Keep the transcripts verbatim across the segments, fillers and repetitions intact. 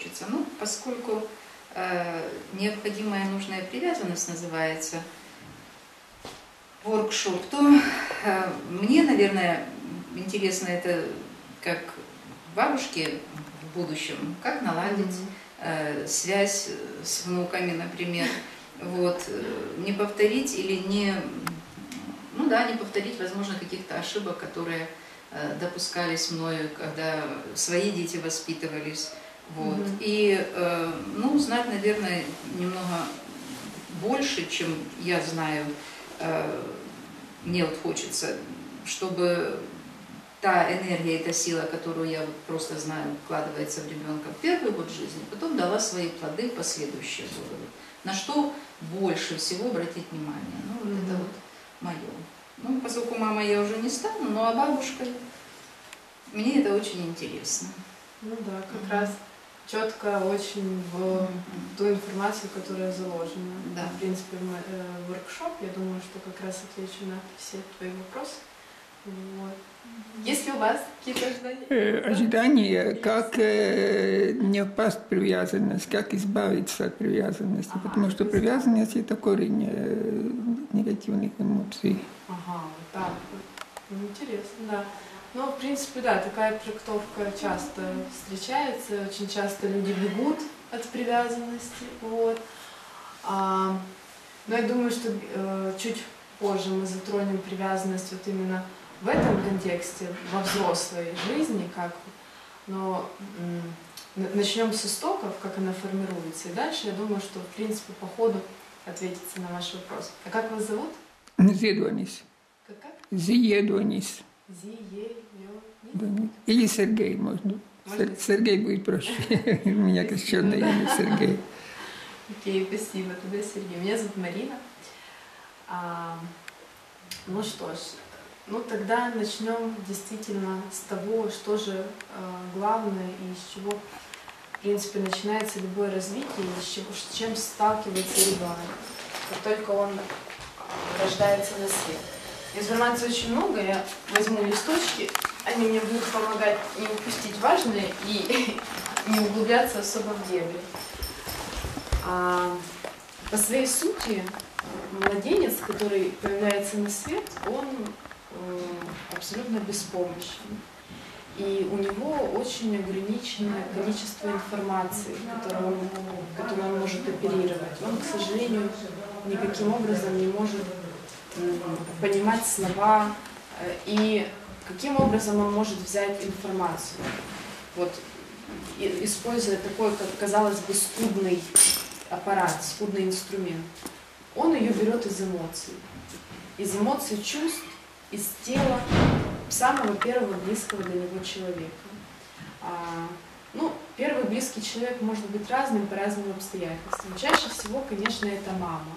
хочется. Ну, поскольку э, необходимая нужная привязанность называется воркшоп, то э, мне, наверное, интересно это как бабушке в будущем, как наладить mm-hmm. э, связь с внуками, например, вот, не повторить или не, ну да, не повторить, возможно, каких-то ошибок, которые допускались мною, когда свои дети воспитывались, вот. Mm-hmm. И, э, ну, знать, наверное, немного больше, чем я знаю, э, мне вот хочется, чтобы та энергия и та сила, которую я вот просто знаю, вкладывается в ребенка в первый год жизни, потом дала свои плоды в последующие годы. На что больше всего обратить внимание? Ну, вот mm-hmm. это вот мое. Ну, поскольку мама я уже не стану, но а бабушка, мне это очень интересно. Ну да, как mm-hmm. раз четко очень в mm-hmm. ту информацию, которая заложена. Да. В принципе, воркшоп, я думаю, что как раз отвечу на все твои вопросы. Вот. Есть ли у вас какие-то ожидания? Э, ожидания, как э, не впасть в привязанность, как избавиться от привязанности, ага, потому что привязанность – это корень э, негативных эмоций. Ага, вот так. Интересно, да. Ну, в принципе, да, такая трактовка часто встречается, очень часто люди бегут от привязанности. Вот. А, но я думаю, что э, чуть позже мы затронем привязанность вот именно в этом контексте, во взрослой жизни, как, но начнем с истоков, как она формируется, и дальше, я думаю, что, в принципе, по ходу ответится на ваш вопрос. А как вас зовут? Зиедуанис. Как, как? Зиедуанис. Зиедуанис. Или Сергей, можно. можно? Сергей будет проще. У меня крещённое имя Сергей. Окей, спасибо. Тогда Сергей. Меня зовут Марина. Ну что ж, ну тогда начнем действительно с того, что же э, главное и из чего, в принципе, начинается любое развитие, и с, чего, с чем сталкивается ребенок, как только он рождается на свет. Информации очень много, я возьму листочки, они мне будут помогать не упустить важное и не углубляться особо в дебри. А, по своей сути, младенец, который появляется на свет, он абсолютно беспомощен. И у него очень ограниченное количество информации, которую он, которую он может оперировать. Он, к сожалению, никаким образом не может понимать слова и каким образом он может взять информацию. Вот, используя такой, как казалось бы, скудный аппарат, скудный инструмент, он ее берет из эмоций, из эмоций чувств, из тела самого первого близкого для него человека. А, ну, первый близкий человек может быть разным по разным обстоятельствам. Чаще всего, конечно, это мама.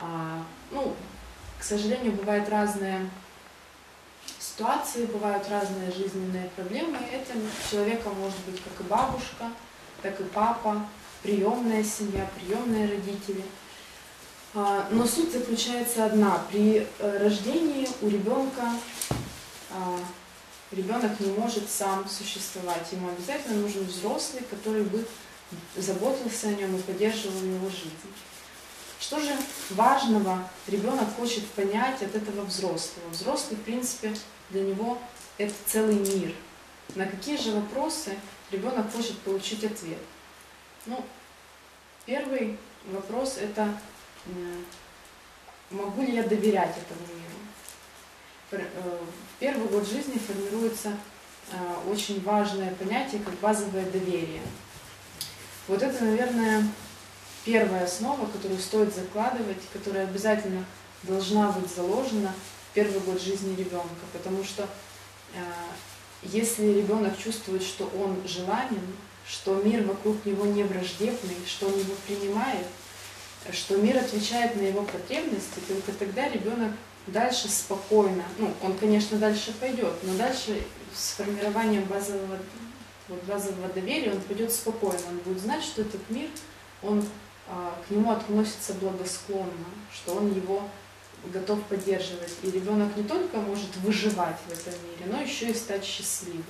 А, ну, к сожалению, бывают разные ситуации, бывают разные жизненные проблемы. Этим человеком может быть как и бабушка, так и папа, приемная семья, приемные родители. Но суть заключается одна. При рождении у ребенка ребенок не может сам существовать. Ему обязательно нужен взрослый, который бы заботился о нем и поддерживал его жизнь. Что же важного ребенок хочет понять от этого взрослого? Взрослый, в принципе, для него это целый мир. На какие же вопросы ребенок хочет получить ответ? Ну, первый вопрос – это могу ли я доверять этому миру? В первый год жизни формируется очень важное понятие, как базовое доверие. Вот это, наверное, первая основа, которую стоит закладывать, которая обязательно должна быть заложена в первый год жизни ребенка. Потому что если ребенок чувствует, что он желанен, что мир вокруг него не враждебный, что он его принимает, что мир отвечает на его потребности, только тогда ребенок дальше спокойно, ну, он, конечно, дальше пойдет, но дальше с формированием базового, вот, базового доверия он пойдет спокойно, он будет знать, что этот мир, он а, к нему относится благосклонно, что он его готов поддерживать. И ребенок не только может выживать в этом мире, но еще и стать счастливым.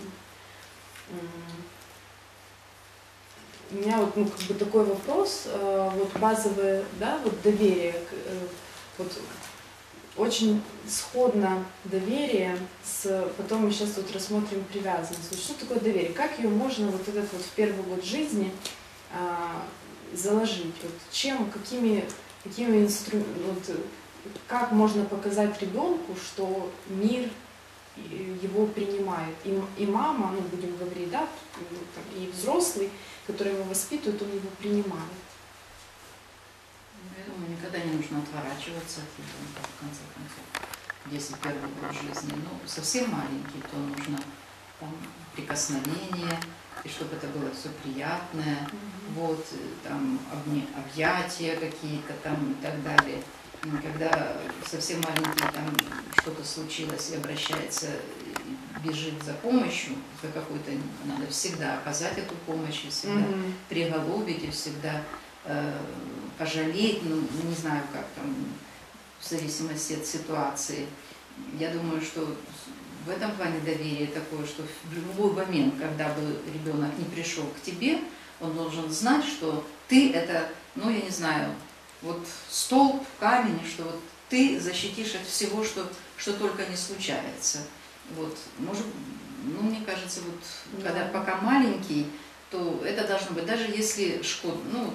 у меня вот, ну, как бы такой вопрос, э, вот базовое, да, вот доверие, э, вот, очень сходно доверие с, потом мы сейчас вот рассмотрим привязанность. Вот что такое доверие? Как ее можно вот этот вот в первый год жизни э, заложить? Вот чем, какими, какими инструментами, вот, как можно показать ребенку, что мир его принимает? И, и мама, ну будем говорить, да, и взрослый, который его воспитывает, он его принимает. Я думаю, никогда не нужно отворачиваться от ребенка, в конце концов. Если первый год жизни, ну, совсем маленький, то нужно там, прикосновение, и чтобы это было все приятное, mm-hmm. вот, там, объятия какие-то там и так далее. Когда совсем маленький, там, что-то случилось и обращается, и бежит за помощью, за какой-то, надо всегда оказать эту помощь, и всегда mm-hmm. приголубить, и всегда... пожалеть, ну, не знаю, как там, в зависимости от ситуации. Я думаю, что в этом плане доверие такое, что в любой момент, когда бы ребенок не пришел к тебе, он должен знать, что ты это, ну, я не знаю, вот столб, камень, что вот ты защитишь от всего, что, что только не случается. Вот, может, ну, мне кажется, вот, да. когда пока маленький, то это должно быть, даже если шкод, ну,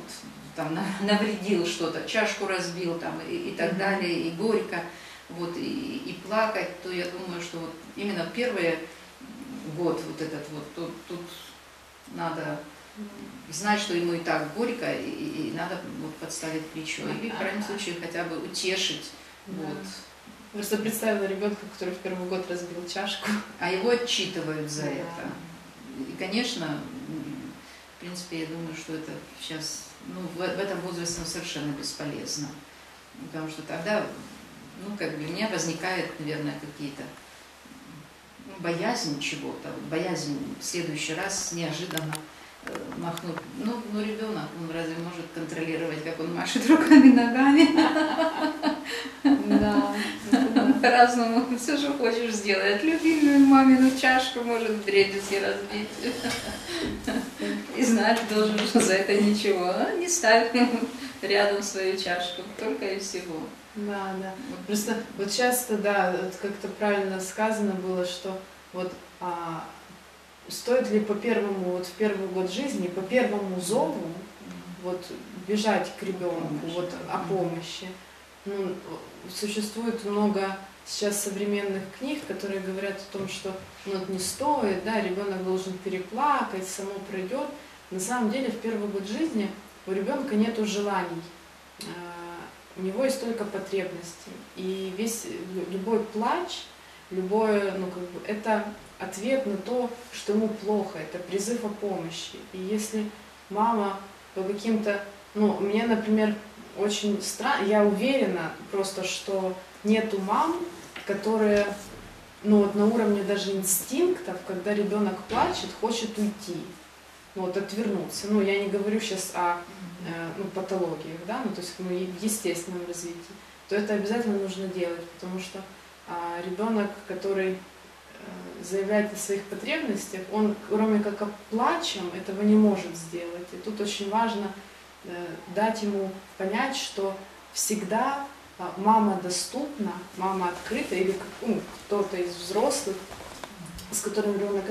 там, навредил что-то, чашку разбил там, и, и так далее, и горько, вот, и, и плакать, то я думаю, что вот именно первый год вот этот вот, тут, тут надо знать, что ему и так горько, и, и надо вот, подставить плечо, или в крайнем случае хотя бы утешить. Да. Вот. Просто представила ребенка, который в первый год разбил чашку. А его отчитывают за да. это. И, конечно, в принципе, я думаю, что это сейчас, ну, в, в этом возрасте совершенно бесполезно. Потому что тогда, ну, как бы, у меня возникают, наверное, какие-то, ну, боязнь чего-то, боязнь в следующий раз неожиданно э, махнуть. Ну, ну, ребенок, он разве может контролировать, как он машет руками, ногами? Да. По-разному все же хочешь сделать. Любимую мамину чашку может дребезги разбить. И знать должен, что за это ничего. Не ставь рядом свою чашку, только и всего. Да, да. Просто вот часто, да, вот как-то правильно сказано было, что вот а, стоит ли по первому, вот в первый год жизни, по первому зову вот бежать к ребенку, вот о помощи. Ну, существует много сейчас современных книг, которые говорят о том, что ну, не стоит, да, ребенок должен переплакать, само пройдет. На самом деле в первый год жизни у ребенка нет желаний, у него есть только потребности. И весь любой плач, любое, ну, как бы, это ответ на то, что ему плохо, это призыв о помощи. И если мама по каким-то, ну, мне, например, очень странно, я уверена просто, что нету мам, которые, ну вот на уровне даже инстинктов, когда ребенок плачет, хочет уйти, ну вот отвернуться. Ну я не говорю сейчас о э, ну, патологиях, да, ну то есть ну, в естественном развитии. То это обязательно нужно делать, потому что э, ребенок, который э, заявляет о своих потребностях, он кроме как о плачем этого не может сделать. И тут очень важно дать ему понять, что всегда мама доступна, мама открыта, или ну, кто-то из взрослых, с которым ребенок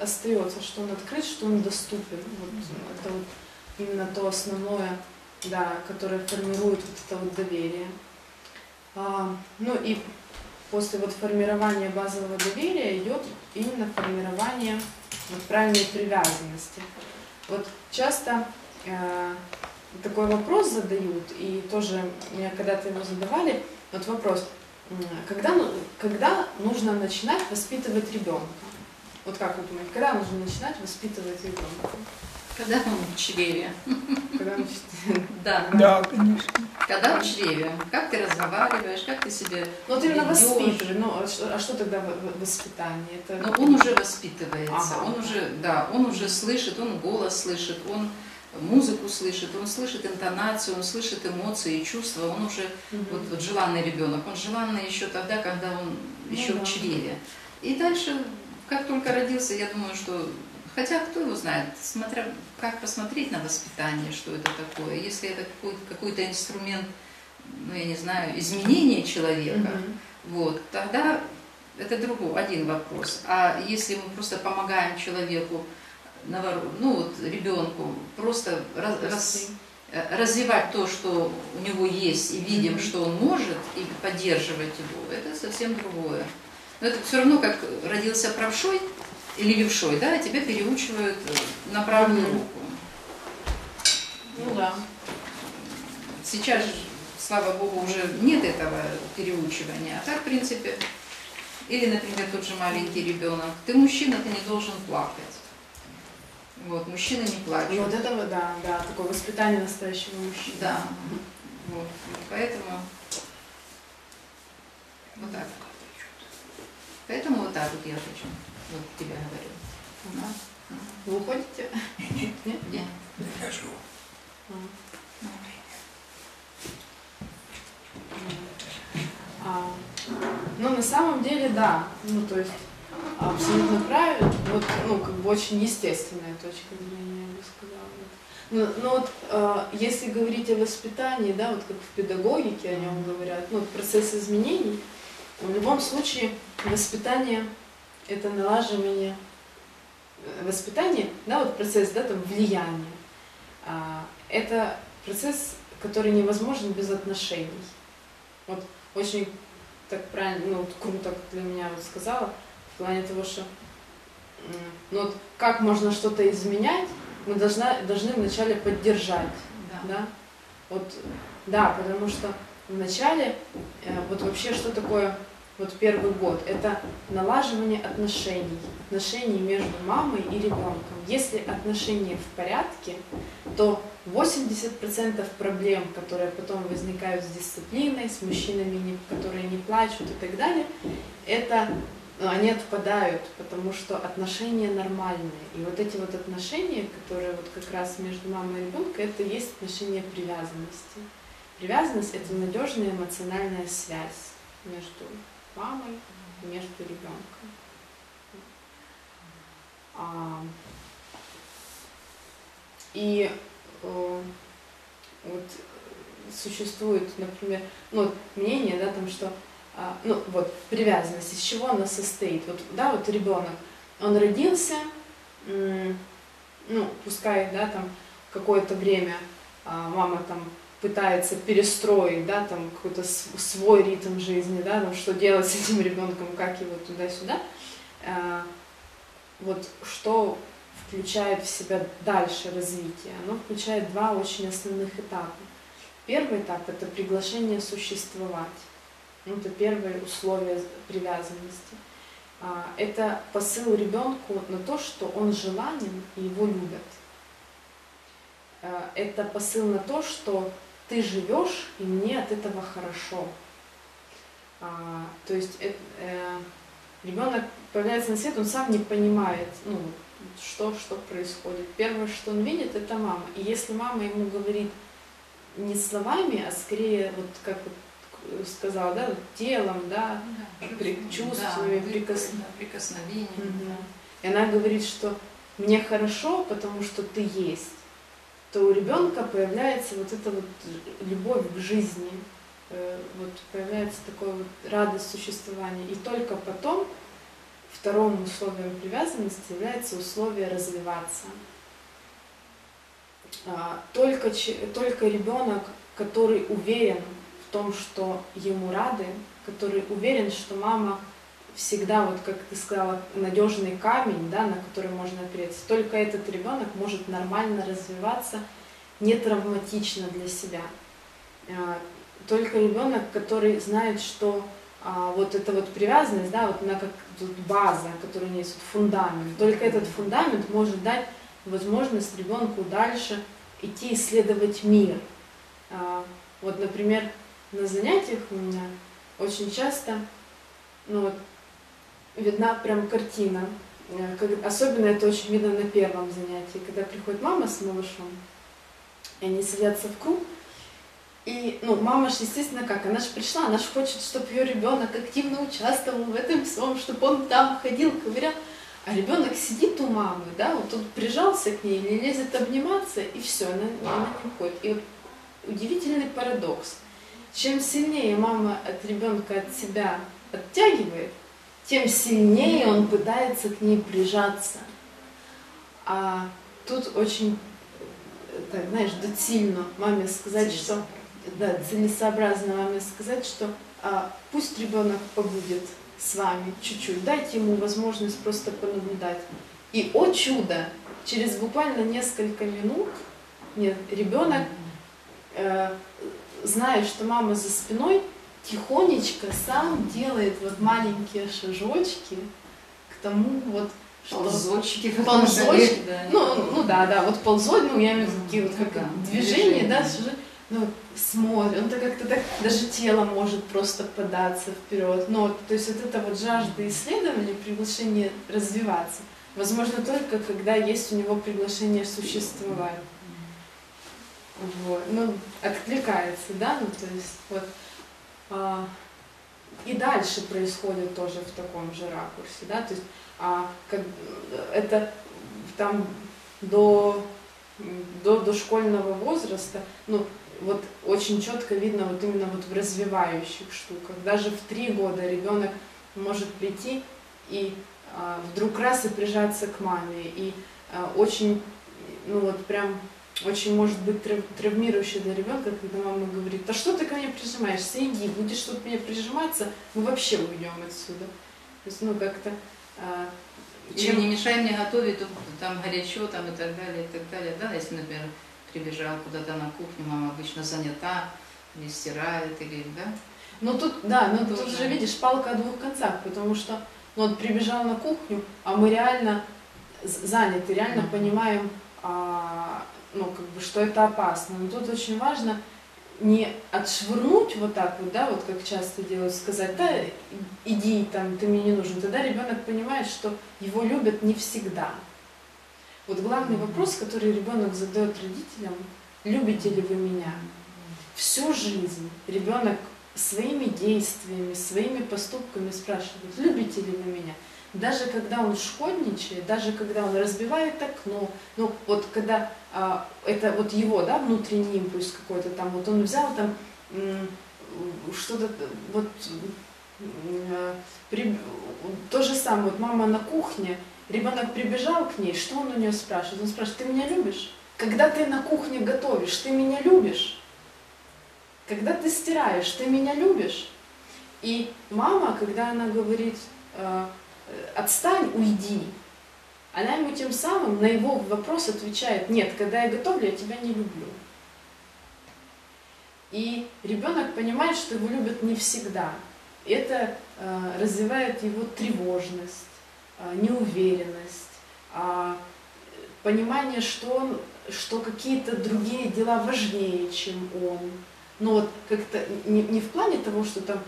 остается, что он открыт, что он доступен. Вот, это вот именно то основное, да, которое формирует вот это вот доверие. А, ну и после вот формирования базового доверия идет именно формирование вот, правильной привязанности. Вот часто э, такой вопрос задают, и тоже мне когда-то его задавали, вот вопрос, когда, когда нужно начинать воспитывать ребенка? Вот как вы думаете, когда нужно начинать воспитывать ребенка? Когда он в чреве. Когда он в чреве. Да. Да, конечно. Когда в чреве. Как ты разговариваешь, как ты себе... Ну, вот именно воспитываешь. Ну, а что, а что тогда воспитание? Это... Ну, он уже воспитывается, ага. он уже, да, он уже слышит, он голос слышит, он... музыку слышит, он слышит интонацию, он слышит эмоции и чувства, он уже угу. вот, вот желанный ребенок, он желанный еще тогда, когда он еще ну, в чреве. И дальше, как только родился, я думаю, что Хотя кто его знает, смотря как посмотреть на воспитание, что это такое. Если это какой-то инструмент, ну я не знаю, изменения человека, угу. вот, тогда это другой один вопрос. А если мы просто помогаем человеку, ну вот ребенку, просто раз, раз, развивать то, что у него есть, и видим, угу. что он может, и поддерживать его, это совсем другое. Но это все равно, как родился правшой или левшой, да, тебя переучивают на правую руку. Ну да. Сейчас, слава богу, уже нет этого переучивания. А так, в принципе, или, например, тот же маленький ребенок. Ты мужчина, ты не должен плакать. Вот, мужчина не плачет. И вот этого, да, да, такое воспитание настоящего мужчины. Да. Вот. Поэтому вот так. Поэтому вот так вот я хочу. Вот тебе говорю. Да. Да. Вы уходите? Нет, нет, нет. Я живу. А, ну, на самом деле, да. Ну, то есть, абсолютно правильно. Вот, ну, как бы очень естественная точка зрения, я бы сказала. Но, но вот э, если говорить о воспитании, да, вот как в педагогике о нем говорят, ну, процесс изменений, в любом случае воспитание – это налаживание, воспитание, да, вот процесс, да, там, влияния. А, это процесс, который невозможен без отношений. Вот очень так правильно, ну, вот круто для меня вот сказала, в плане того, что ну, вот, как можно что-то изменять, мы должна, должны вначале поддержать, да. Да? Вот, да, потому что вначале, э, вот вообще что такое… Вот первый год – это налаживание отношений, отношений между мамой и ребенком. Если отношения в порядке, то восемьдесят процентов проблем, которые потом возникают с дисциплиной, с мужчинами, которые не плачут и так далее, это, ну, они отпадают, потому что отношения нормальные. И вот эти вот отношения, которые вот как раз между мамой и ребенком, это и есть отношения привязанности. Привязанность – это надежная эмоциональная связь между мамой, между ребенком. А, и э, вот существует, например, ну, мнение, да, там, что а, ну, вот, привязанность, из чего она состоит. Вот, да, вот ребенок, он родился, э, ну, пускай, да, там какое-то время а, мама там пытается перестроить, да, там какой-то свой ритм жизни, да, там, что делать с этим ребенком, как его туда-сюда, а, вот что включает в себя дальше развитие? Оно включает два очень основных этапа. Первый этап – это приглашение существовать, это первое условие привязанности. А, это посыл ребенку на то, что он желанен и его любят. А, это посыл на то, что ты живешь, и мне от этого хорошо. А, то есть э, э, ребенок появляется на свет, он сам не понимает, ну, что, что происходит. Первое, что он видит, это мама. И если мама ему говорит не словами, а скорее, вот как вот сказала, да, вот телом, да, да, чувствами, да, прикос... да, прикосновением. Угу. Да. И она говорит, что мне хорошо, потому что ты есть, то у ребенка появляется вот эта вот любовь к жизни, вот появляется такая вот радость существования. И только потом вторым условием привязанности является условие развиваться. Только, только ребенок, который уверен в том, что ему рады, который уверен, что мама всегда, вот как ты сказала, надежный камень, да, на который можно опереться. Только этот ребенок может нормально развиваться, не травматично для себя. Только ребенок, который знает, что а, вот эта вот привязанность, да, вот она как тут база, которая у нее есть, вот фундамент. Только этот фундамент может дать возможность ребенку дальше идти исследовать мир. А, вот, например, на занятиях у меня очень часто, ну вот, видна прям картина, особенно это очень видно на первом занятии, когда приходит мама с малышом, и они садятся в круг, и, ну, мама же, естественно, как, она же пришла, она же хочет, чтобы ее ребенок активно участвовал в этом всем, чтобы он там ходил, ковырял, А ребенок сидит у мамы, да, вот он прижался к ней, не лезет обниматься, и все, она, она не уходит. И вот удивительный парадокс. Чем сильнее мама от ребенка от себя оттягивает, тем сильнее он пытается к ней прижаться. А тут очень, так, знаешь, доцильно маме сказать, что, да, целесообразно маме сказать, что а, пусть ребенок побудет с вами чуть-чуть, дать ему возможность просто понаблюдать. И, о чудо, через буквально несколько минут нет, ребенок, э, зная, что мама за спиной, тихонечко сам делает вот маленькие шажочки к тому, вот, что... Ползочки. Ползочки, да. Ну, ну да, да, вот ползочки, ну я имею в виду такие вот как да, движения, движения, да, шажочки. Ну, смотрит, он так как-то так, даже тело может просто податься вперед. Но, то есть вот эта вот жажда исследования, приглашение развиваться, возможно, только когда есть у него приглашение существовать. Вот. Ну, откликается, да, ну, то есть вот. А, и дальше происходит тоже в таком же ракурсе, да, то есть а, как, это там до, до дошкольного возраста, ну, вот очень четко видно вот именно вот в развивающих штуках. Даже в три года ребенок может прийти и а, вдруг раз и прижаться к маме. И а, очень, ну вот прям, очень может быть травмирующе для ребенка, когда мама говорит: «Да что ты ко мне прижимаешься? Иди, будешь тут мне прижиматься, мы вообще уйдем отсюда». То есть, ну как-то... А, чем не мешай мне готовить, там горячо, там и так далее, и так далее. Да, если, например, прибежал куда-то на кухню, мама обычно занята, не стирает или, да? Ну тут, да, но тут, тут же, видишь, палка о двух концах, потому что, ну, он прибежал на кухню, а мы реально заняты, реально да. понимаем, а, ну, как бы, что это опасно. Но тут очень важно не отшвырнуть вот так вот, да, вот как часто делают, сказать: «Да, иди, там, ты мне не нужен». Тогда ребенок понимает, что его любят не всегда. Вот главный вопрос, который ребенок задает родителям: любите ли вы меня? Всю жизнь ребенок своими действиями, своими поступками спрашивает: любите ли вы меня? Даже когда он шкодничает, даже когда он разбивает окно, ну вот когда а, это вот его, да, внутренний импульс какой-то там, вот он взял там что-то, вот при, то же самое, вот мама на кухне. Ребенок прибежал к ней, что он у нее спрашивает? Он спрашивает: «Ты меня любишь? Когда ты на кухне готовишь, ты меня любишь? Когда ты стираешь, ты меня любишь?» И мама, когда она говорит: «Отстань, уйди», она ему тем самым на его вопрос отвечает: «Нет, когда я готовлю, я тебя не люблю». И ребенок понимает, что его любят не всегда. Это развивает его тревожность, неуверенность, понимание, что он, что какие-то другие дела важнее, чем он. Но вот как-то не, не в плане того, что там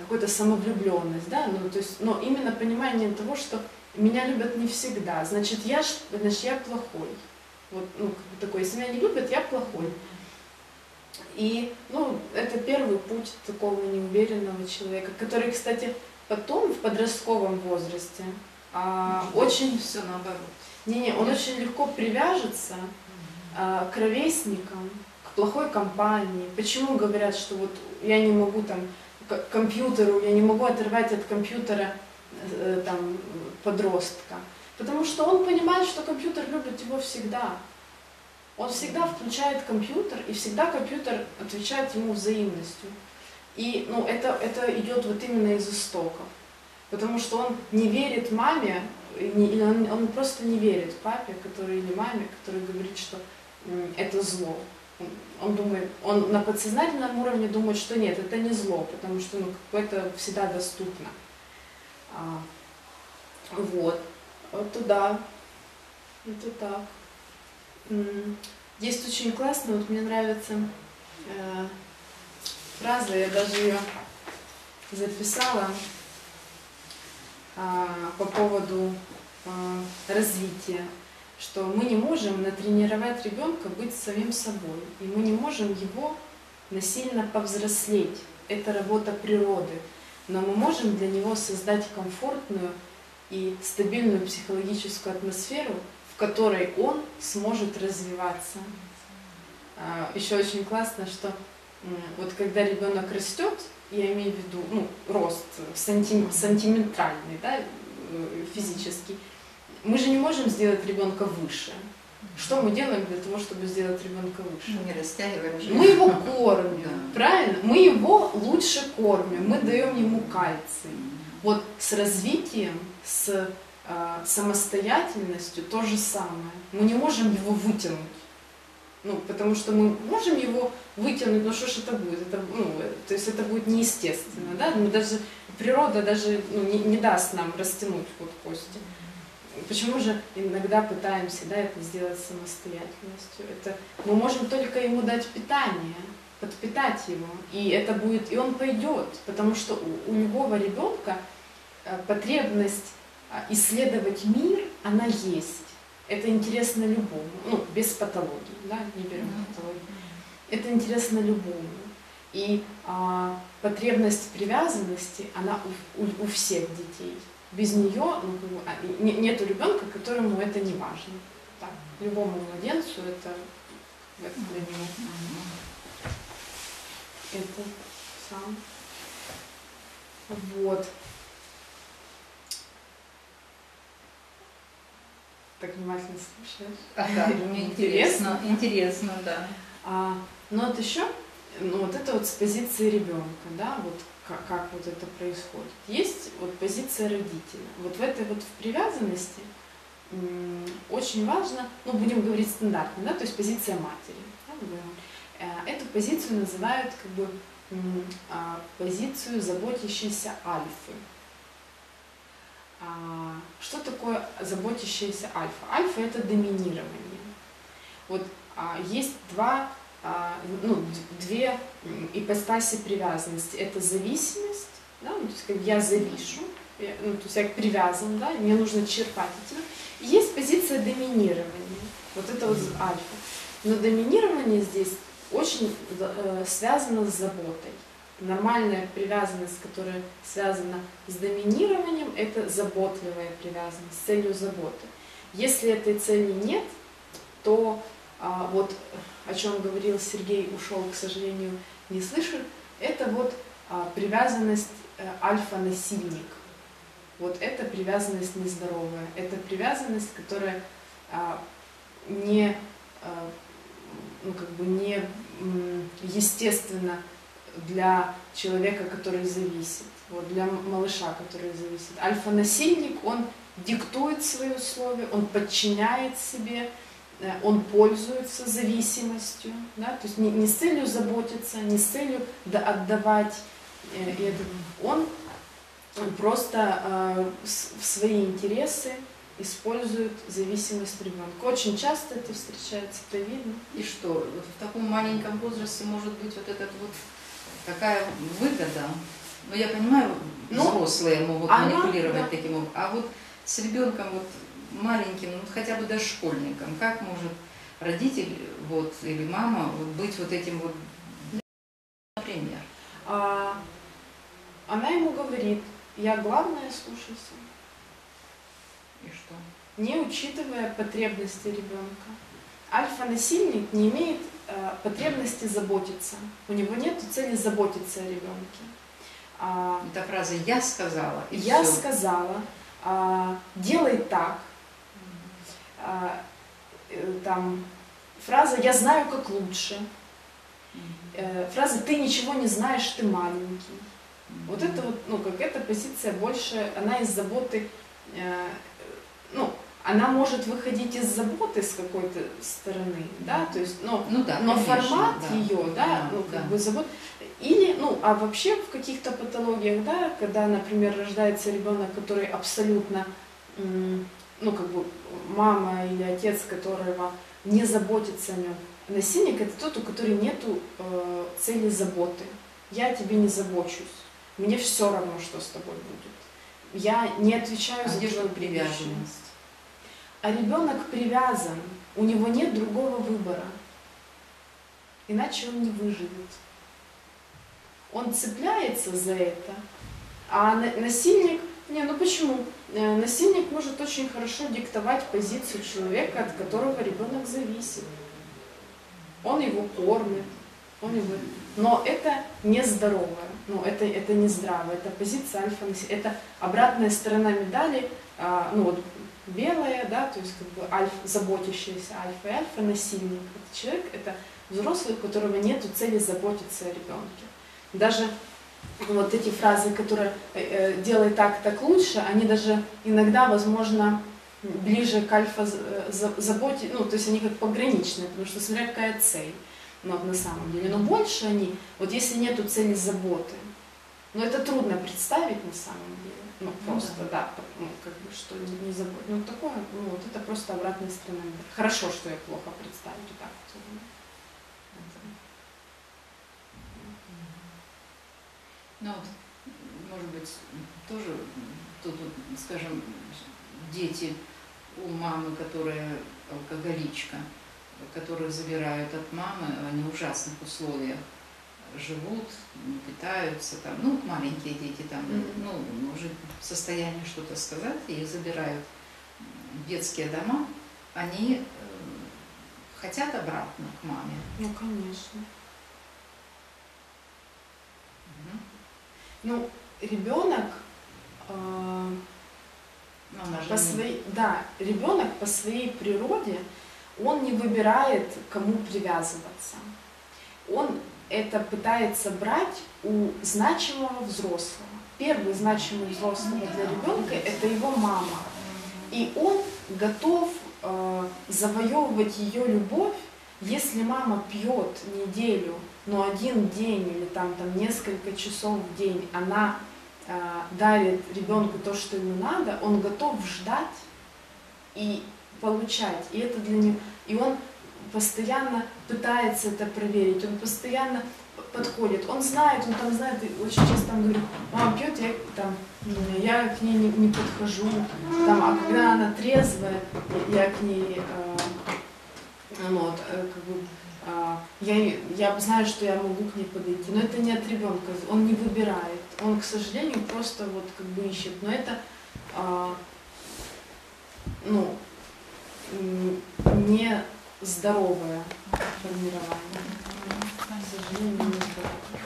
какая-то самовлюбленность, да, ну, то есть, но именно понимание того, что меня любят не всегда, значит, я, значит, я плохой. Вот, ну, такой, если меня не любят, я плохой. И, ну, это первый путь такого неуверенного человека, который, кстати, потом в подростковом возрасте а, очень все наоборот. Не, не, он Нет. очень легко привяжется а, к ровесникам, к плохой компании. Почему говорят, что вот я не могу там к компьютеру, я не могу оторвать от компьютера э, там подростка? Потому что он понимает, что компьютер любит его всегда. Он всегда включает компьютер, и всегда компьютер отвечает ему взаимностью. И, ну, это, это идет вот именно из истоков, потому что он не верит маме, не, он, он просто не верит папе, который, или маме, который говорит, что это зло. Он, он думает, он на подсознательном уровне думает, что нет, это не зло, потому что, ну, это всегда доступно. А, вот, вот туда, вот так. Есть очень классно, вот мне нравится... Э, фраза, я даже ее записала, а, по поводу а, развития, что мы не можем натренировать ребенка быть самим собой, и мы не можем его насильно повзрослеть, это работа природы, но мы можем для него создать комфортную и стабильную психологическую атмосферу, в которой он сможет развиваться. Еще очень классно, что вот когда ребенок растет, я имею в виду ну, рост сантим, сантиметральный, да, физический, мы же не можем сделать ребенка выше. Что мы делаем для того, чтобы сделать ребенка выше? Мы не растягиваем. Мы его кормим, да. Правильно? Мы его лучше кормим, мы даем ему кальций. Вот с развитием, с э, самостоятельностью то же самое. Мы не можем его вытянуть. Ну, потому что мы можем его вытянуть, но что ж это будет? Это, ну, то есть это будет неестественно, да? Мы даже, природа даже ну, не, не даст нам растянуть вот кости. Почему же иногда пытаемся да, это сделать самостоятельностью? Это, мы можем только ему дать питание, подпитать его, и это будет, и он пойдет, потому что у, у любого ребенка потребность исследовать мир, она есть. Это интересно любому, ну, без патологии, да, не берем патологию. Это интересно любому. И а, потребность привязанности, она у, у, у всех детей. Без нее ну, нету ребенка, которому это не важно. Так, любому младенцу это, это для него. Это сам. Вот. Так внимательно слушаешь. А, да, мне интересно, интересно, да. А, ну вот еще, ну вот это вот с позиции ребенка, да, вот как, как вот это происходит. Есть вот позиция родителя. Вот в этой вот в привязанности очень важно, ну будем говорить стандартно, да, то есть позиция матери. Да, эту позицию называют как бы позицию заботящейся альфы. Что такое заботящаяся альфа? Альфа – это доминирование. Вот а, есть два, а, ну, две ипостаси привязанности. Это зависимость, да? Ну, то есть, как я завишу, я, ну, то есть я привязан, да? Мне нужно черпать от него. И есть позиция доминирования, вот это вот альфа. Но доминирование здесь очень э, связано с заботой. Нормальная привязанность, которая связана с доминированием, это заботливая привязанность, с целью заботы. Если этой цели нет, то а, вот о чем говорил Сергей, ушел, к сожалению, не слышу, это вот а, привязанность а, альфа-насильник. Вот это привязанность нездоровая, это привязанность, которая а, не, а, ну, как бы не естественно для человека, который зависит, вот, для малыша, который зависит. Альфа-насильник, он диктует свои условия, он подчиняет себе, он пользуется зависимостью, да? То есть не, не с целью заботиться, не с целью отдавать, э, он просто э, в свои интересы используют зависимость ребенка. Очень часто это встречается, это видно. И что, вот в таком маленьком возрасте может быть вот этот вот какая выгода? Ну, я понимаю, ну, взрослые могут она, манипулировать да. таким образом. А вот с ребенком вот маленьким, ну, хотя бы дошкольником, как может родитель вот, или мама вот, быть вот этим вот, например? А, она ему говорит, я главное слушайся. И что? Не учитывая потребности ребенка. Альфа-насильник не имеет э, потребности заботиться. У него нет цели заботиться о ребенке. А, эта фраза «я сказала» и «я все. сказала», а, «делай так», а, там, фраза «я знаю, как лучше», э, фраза «ты ничего не знаешь, ты маленький». Вот это вот, ну, как эта позиция больше, она из заботы, э, ну, она может выходить из заботы с какой-то стороны, да, то есть, но, ну, да, но конечно, формат да, ее, да, да, ну, как да. бы забот. Или, ну, а вообще в каких-то патологиях, да, когда, например, рождается ребенок, который абсолютно, ну, как бы мама или отец, которого не заботится о нем, насильник — это тот, у которого нету э, цели заботы. Я о тебе не забочусь, мне все равно, что с тобой будет. Я не отвечаю а за твою привязанность. А ребенок привязан, у него нет другого выбора, иначе он не выживет. Он цепляется за это, а насильник Не, ну почему? Насильник может очень хорошо диктовать позицию человека, от которого ребенок зависит. Он его кормит, он его... Но это нездоровое, ну, это, это нездраво, это позиция альфа, это обратная сторона медали, а, ну вот белая, да, то есть как бы альфа, заботящаяся альфа, и альфа насильник. Это человек, это взрослый, у которого нет цели заботиться о ребенке. Даже вот эти фразы, которые э, «делай так, так лучше», они даже иногда, возможно, ближе к альфа-заботе, ну, то есть они как пограничные, потому что смотря какая цель, ну, на самом деле. Но больше они, вот если нету цели заботы, ну, это трудно представить на самом деле, ну, просто, ну, да, да, ну, как бы, что не, не заботе, ну, такое, ну, вот это просто обратная сторона. Хорошо, что я плохо представлю, вот так вот. Ну, вот, может быть, тоже тут, скажем, дети у мамы, которая алкоголичка, которую забирают от мамы, они в ужасных условиях живут, не питаются, там, ну, маленькие дети, там, ну, уже в состоянии что-то сказать, и забирают в детские дома, они хотят обратно к маме. Ну, конечно. Ну, ребенок, э, по своей, да, ребенок по своей природе, он не выбирает, кому привязываться. Он это пытается брать у значимого взрослого. Первый значимый взрослый для ребенка – это его мама. И он готов э, завоевывать ее любовь, если мама пьет неделю, но один день или там, там несколько часов в день она э, дарит ребенку то, что ему надо, он готов ждать и получать. И это для него. И он постоянно пытается это проверить, он постоянно подходит, он знает, он там знает, и очень часто там говорит: мама пьет, я, там, я к ней не, не подхожу, там, а когда она трезвая, я к ней э, вот, э, как бы. Я, я знаю, что я могу к ней подойти, но это не от ребенка, он не выбирает, он, к сожалению, просто вот как бы ищет, но это а, ну, не здоровое формирование, к сожалению, не здоровое.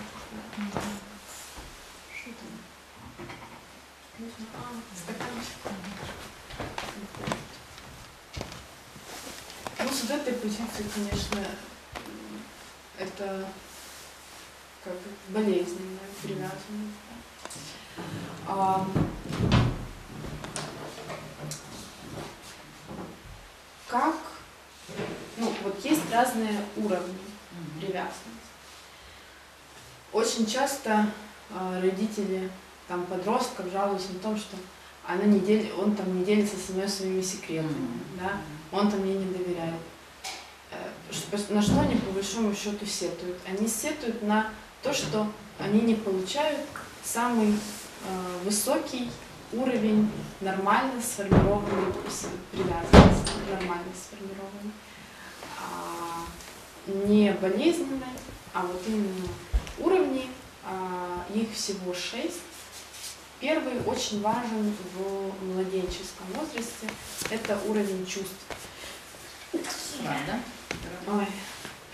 Ну, с этой позиции, конечно, это как болезненно привязано. А, как, ну вот есть разные уровни привязанности. Очень часто а, родители там подростков жалуются на том, что она не дел... он там не делится со мной своими секретами, mm-hmm. да? Он там мне не доверяет. На что они по большому счету сетуют? Они сетуют на то, что они не получают самый э, высокий уровень нормально сформированной привязанности, нормально сформированной, а, не болезненной, а вот именно уровни, а, их всего шесть. Первый очень важен в младенческом возрасте, это уровень чувств. Правда? Ой,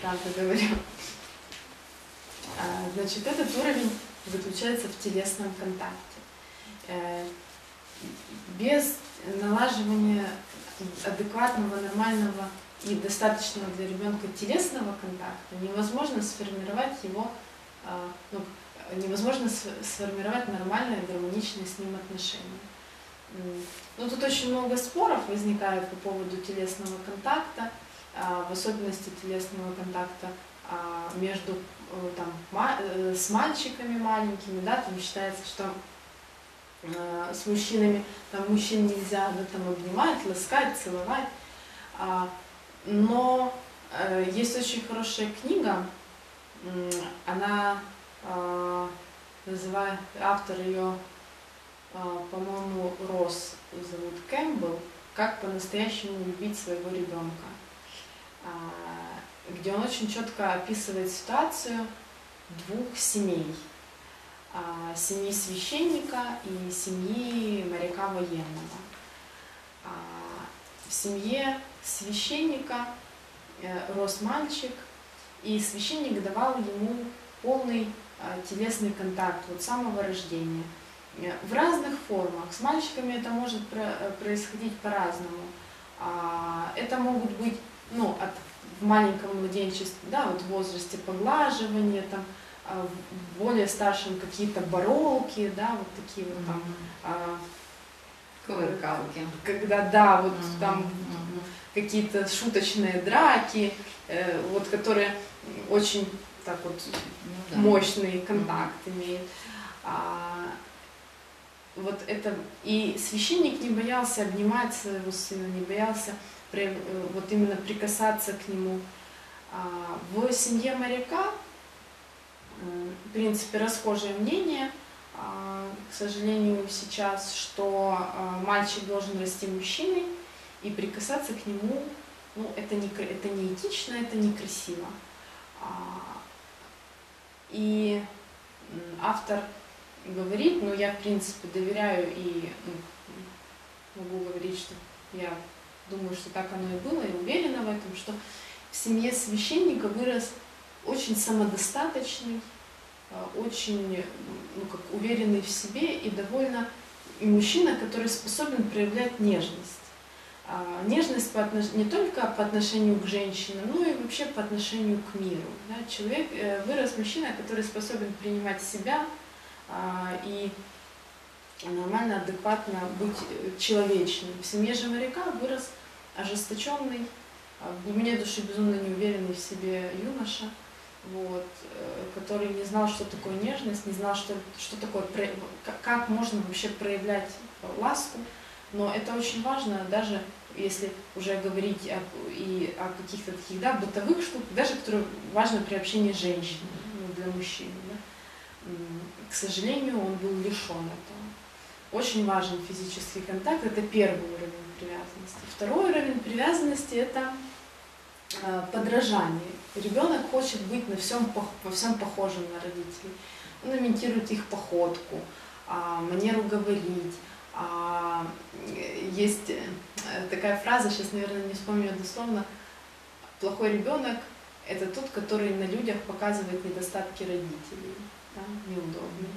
правда говорю. Значит, этот уровень заключается в телесном контакте. Без налаживания адекватного, нормального и достаточного для ребенка телесного контакта невозможно сформировать его, ну, невозможно сформировать нормальное, гармоничное с ним отношение. Ну, тут очень много споров возникает по поводу телесного контакта, в особенности телесного контакта между, там, с мальчиками маленькими, да, там считается, что с мужчинами, там, мужчин нельзя, да, там, обнимать, ласкать, целовать. Но есть очень хорошая книга, она называет, автор ее, по-моему, Росс зовут, Кэмпбелл, «Как по-настоящему любить своего ребенка», где он очень четко описывает ситуацию двух семей. семьи священника и семьи моряка военного. В семье священника рос мальчик, и священник давал ему полный телесный контакт вот с самого рождения. В разных формах. С мальчиками это может происходить по-разному. Это могут быть, ну, от в маленьком младенчестве, да, вот в возрасте поглаживания, там, в более старшем какие-то баролки, да, вот такие вот там ковыркалки, когда, да, вот mm-hmm. там mm-hmm. какие-то шуточные драки, э, вот которые очень так вот mm-hmm. мощный контакт mm-hmm. имеет. А, вот это, и священник не боялся обнимать своего сына, не боялся при, вот именно прикасаться к нему. А, в семье моряка, в принципе, расхожее мнение, к сожалению, сейчас, что мальчик должен расти мужчиной, и прикасаться к нему, ну, это не, это не этично, это некрасиво. И автор говорит, ну, я, в принципе, доверяю и ну, могу говорить, что я думаю, что так оно и было, и уверена в этом, что в семье священника вырос очень самодостаточный, очень, ну, как уверенный в себе и довольно и мужчина, который способен проявлять нежность. А, нежность по отнош... не только по отношению к женщинам, но и вообще по отношению к миру. Да? Человек, э, вырос мужчина, который способен принимать себя а, и нормально, адекватно быть человечным. В семье же моряка вырос ожесточенный, в глубине души безумно неуверенный в себе юноша. Вот, который не знал, что такое нежность, не знал, что, что такое, как можно вообще проявлять ласку. Но это очень важно, даже если уже говорить о, и о каких-то таких, да, бытовых штуках, даже которые важны при общении женщин, ну, для мужчин. Да. К сожалению, он был лишен этого. Очень важен физический контакт, это первый уровень привязанности. Второй уровень привязанности – это подражание. Ребенок хочет быть на всем, во всем похожим на родителей. Он имитирует их походку, манеру говорить. Есть такая фраза, сейчас, наверное, не вспомню дословно, плохой ребенок – это тот, который на людях показывает недостатки родителей, да? Неудобно.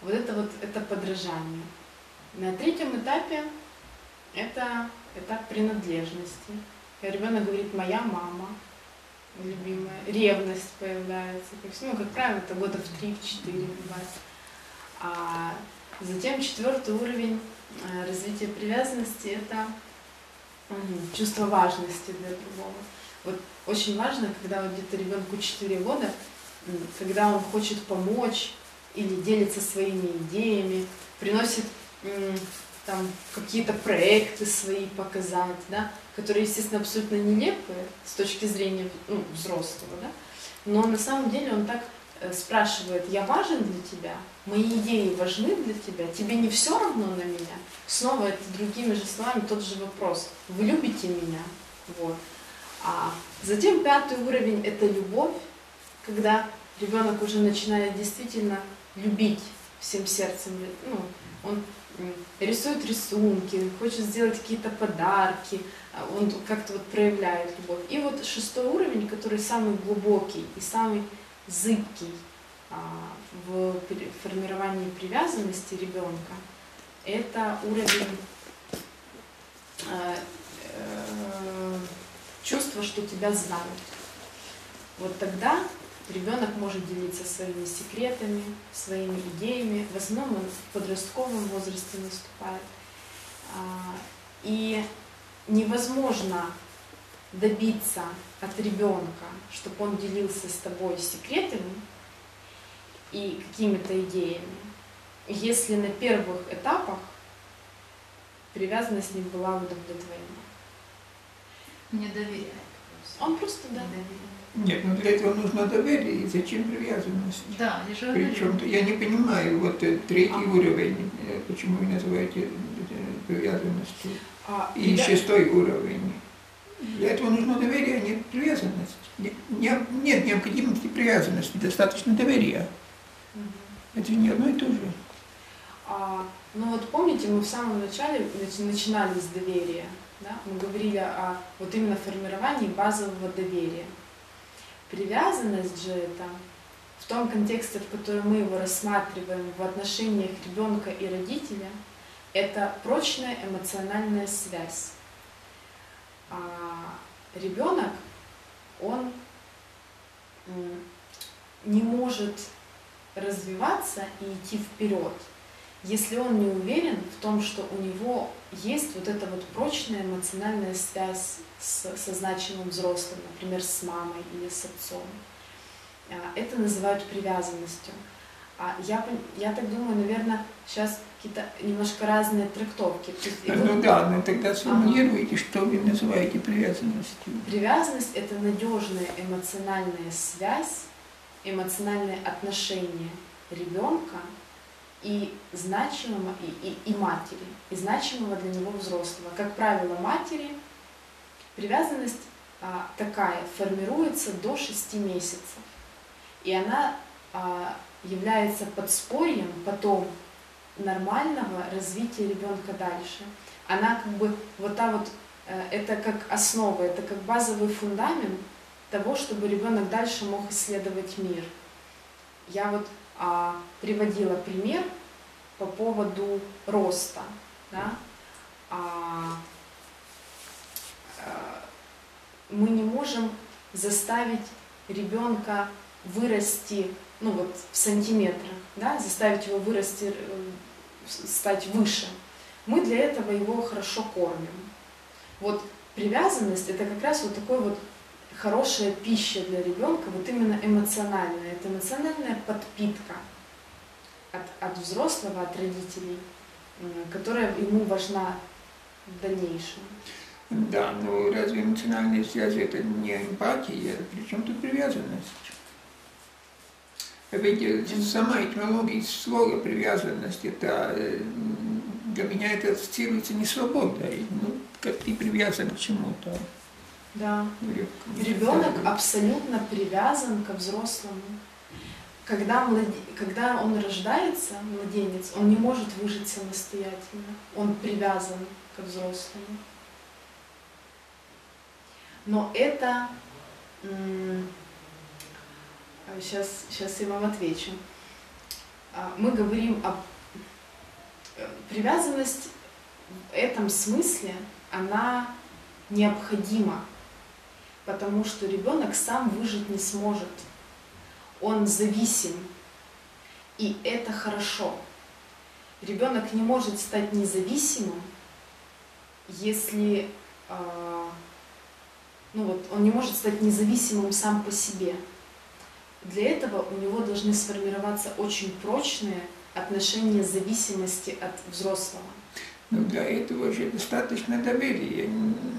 Вот это вот это подражание. На третьем этапе – это этап принадлежности. Ребенок говорит «моя мама», любимая, ревность появляется, ну, как правило, это года в три-четыре. А затем четвертый уровень развития привязанности – это чувство важности для другого. Вот очень важно, когда вот где-то ребенку четыре года, когда он хочет помочь или делится своими идеями, приносит там какие-то проекты свои показать, да, которые, естественно, абсолютно нелепые с точки зрения, ну, взрослого, да, но на самом деле он так спрашивает: я важен для тебя, мои идеи важны для тебя, тебе не все равно на меня? Снова это другими же словами тот же вопрос: вы любите меня? Вот. А затем пятый уровень – это любовь, когда ребенок уже начинает действительно любить всем сердцем, ну, он рисует рисунки, хочет сделать какие-то подарки, он как-то вот проявляет любовь. И вот шестой уровень, который самый глубокий и самый зыбкий в формировании привязанности ребенка, это уровень чувства, что тебя знают. Вот тогда ребенок может делиться своими секретами, своими идеями. В основном он в подростковом возрасте наступает. И невозможно добиться от ребенка, чтобы он делился с тобой секретами и какими-то идеями, если на первых этапах привязанность не была удовлетворена. Не доверяет. Он просто, да, доверяет. Нет, но для этого нужно доверие, и зачем привязанность? Да, причем-то я не понимаю, вот третий а. уровень, почему вы называете привязанностью, а, и да. шестой уровень. Для этого нужно доверие, а не привязанность. Нет, нет необходимости привязанности, достаточно доверия. Угу. Это не одно и то же. А, ну вот помните, мы в самом начале начинали с доверия. Да? Мы говорили о вот именно формировании базового доверия. Привязанность же это в том контексте, в котором мы его рассматриваем в отношениях ребенка и родителя, это прочная эмоциональная связь. А ребенок, он не может развиваться и идти вперед, если он не уверен в том, что у него есть вот эта вот прочная эмоциональная связь с, со значимым взрослым, например, с мамой или с отцом. Это называют привязанностью. А я, я так думаю, наверное, сейчас какие-то немножко разные трактовки. Ну вот... да, но тогда сформулируйте, ага. Что вы называете привязанностью. Привязанность – это надежная эмоциональная связь, эмоциональное отношение ребенка и значимого, и, и, и матери, и значимого для него взрослого. Как правило, матери привязанность а, такая формируется до шести месяцев. И она а, является подспорьем потом нормального развития ребенка дальше. Она как бы вот та вот, а, это как основа, это как базовый фундамент того, чтобы ребенок дальше мог исследовать мир. Я вот а, приводила пример по поводу роста. Да? А, а, мы не можем заставить ребенка вырасти, ну вот в сантиметрах, да? Заставить его вырасти, стать выше. Мы для этого его хорошо кормим. Вот привязанность – это как раз вот такой вот хорошая пища для ребенка, вот именно эмоциональная. Это эмоциональная подпитка от, от взрослого, от родителей, которая ему важна в дальнейшем. Да, но разве эмоциональные связи – это не эмпатия? Причем тут привязанность? Ведь сама этимология слова «привязанность» – это для меня это ассоциируется не свободой, ну, как ты привязан к чему-то. Да. Ребенок абсолютно привязан ко взрослому. Когда, млад... Когда он рождается, младенец, он не может выжить самостоятельно. Он привязан ко взрослому. Но это... Сейчас, сейчас я вам отвечу. Мы говорим о... Привязанность в этом смысле, она необходима. Потому что ребенок сам выжить не сможет. Он зависим. И это хорошо. Ребенок не может стать независимым, если э, ну вот, он не может стать независимым сам по себе. Для этого у него должны сформироваться очень прочные отношения зависимости от взрослого. Но для этого же достаточно доверия.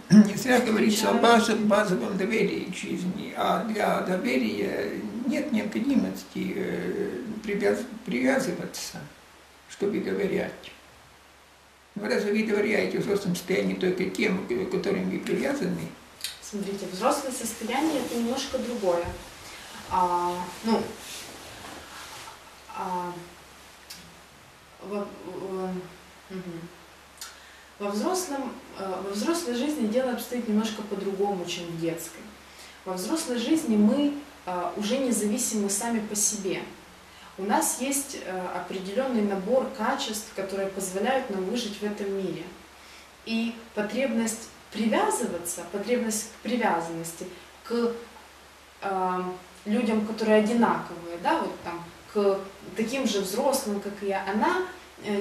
Нельзя говорить о базовом, базовом доверии к жизни, а для доверия нет необходимости привязываться, чтобы доверять. Но разве вы доверяете взрослому состоянию только тем, к которым вы привязаны? Смотрите, взрослое состояние – это немножко другое. А, ну, а, во, во, угу. во, взрослом, во взрослой жизни дело обстоит немножко по-другому, чем в детской. Во взрослой жизни мы а, уже независимы сами по себе. У нас есть а, определенный набор качеств, которые позволяют нам выжить в этом мире. И потребность привязываться, потребность к привязанности, к... А, людям, которые одинаковые, да, вот там, к таким же взрослым, как и я, она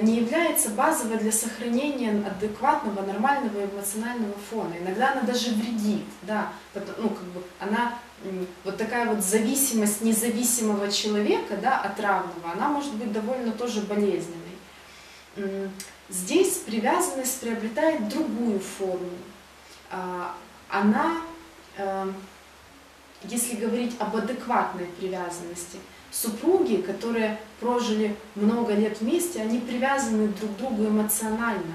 не является базовой для сохранения адекватного, нормального эмоционального фона. Иногда она даже вредит, да, ну, как бы она, вот такая вот зависимость независимого человека, да, от равного, она может быть довольно тоже болезненной. Здесь привязанность приобретает другую форму. Она... Если говорить об адекватной привязанности, супруги, которые прожили много лет вместе, они привязаны друг к другу эмоционально.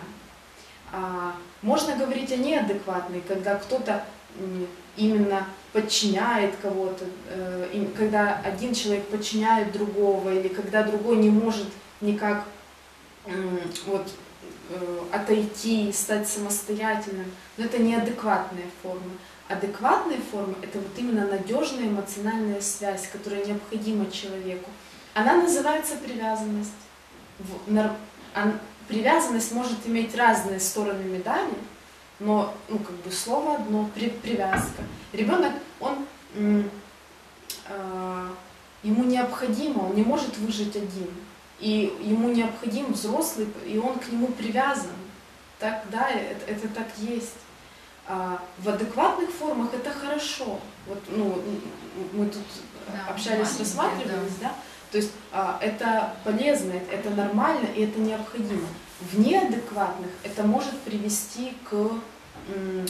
Можно говорить о неадекватной, когда кто-то именно подчиняет кого-то, когда один человек подчиняет другого, или когда другой не может никак вот, отойти, стать самостоятельным. Но это неадекватные формы. Адекватные формы – это вот именно надежная эмоциональная связь, которая необходима человеку. Она называется привязанность. Привязанность может иметь разные стороны медали, но ну, как бы слово одно, при, привязка. Ребенок, он, э, ему необходимо, он не может выжить один. И ему необходим взрослый, и он к нему привязан. Так, да, это, это так есть. А в адекватных формах это хорошо. Вот, ну, мы тут да, общались, рассматривались, да. да? То есть а, это полезно, это нормально и это необходимо. В неадекватных это может привести к м,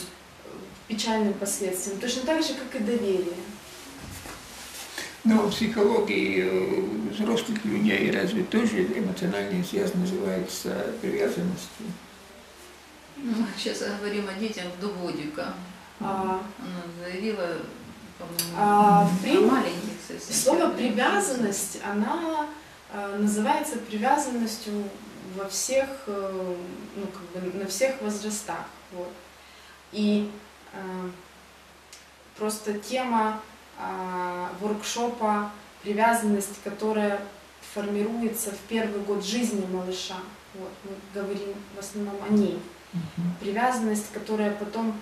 печальным последствиям. Точно так же, как и доверие. Но в психологии взрослых людей разве тоже эмоциональная связь называется привязанностью? Ну, сейчас говорим о детях до годика. А, Она заявила, по-моему, а, при... маленьких совсем. Слово «привязанность», она а, называется привязанностью во всех, ну, как бы на всех возрастах. Вот. И а, просто тема а, воркшопа «Привязанность», которая формируется в первый год жизни малыша. Вот. Мы говорим в основном о ней. Привязанность, которая потом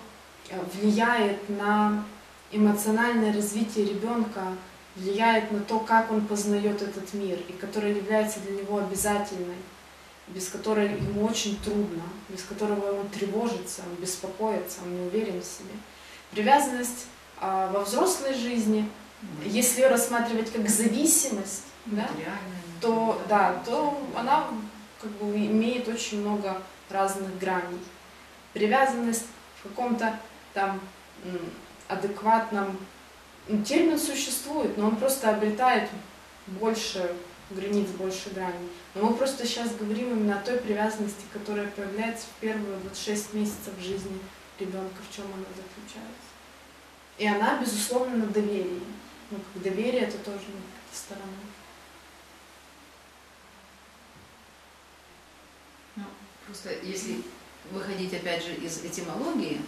влияет на эмоциональное развитие ребенка, влияет на то, как он познает этот мир, и которая является для него обязательной, без которой ему очень трудно, без которого он тревожится, он беспокоится, он не уверен в себе. Привязанность а, во взрослой жизни, если ее рассматривать как зависимость, да, то, да, то она как бы имеет очень много разных граней. Привязанность в каком-то там адекватном, ну, термин существует, но он просто обретает больше границ, больше граней. Но мы просто сейчас говорим именно о той привязанности, которая появляется в первые вот шесть месяцев жизни ребенка, в чем она заключается. И она, безусловно, на доверии. Ну, как доверие, это тоже сторона. Просто если выходить опять же из этимологии,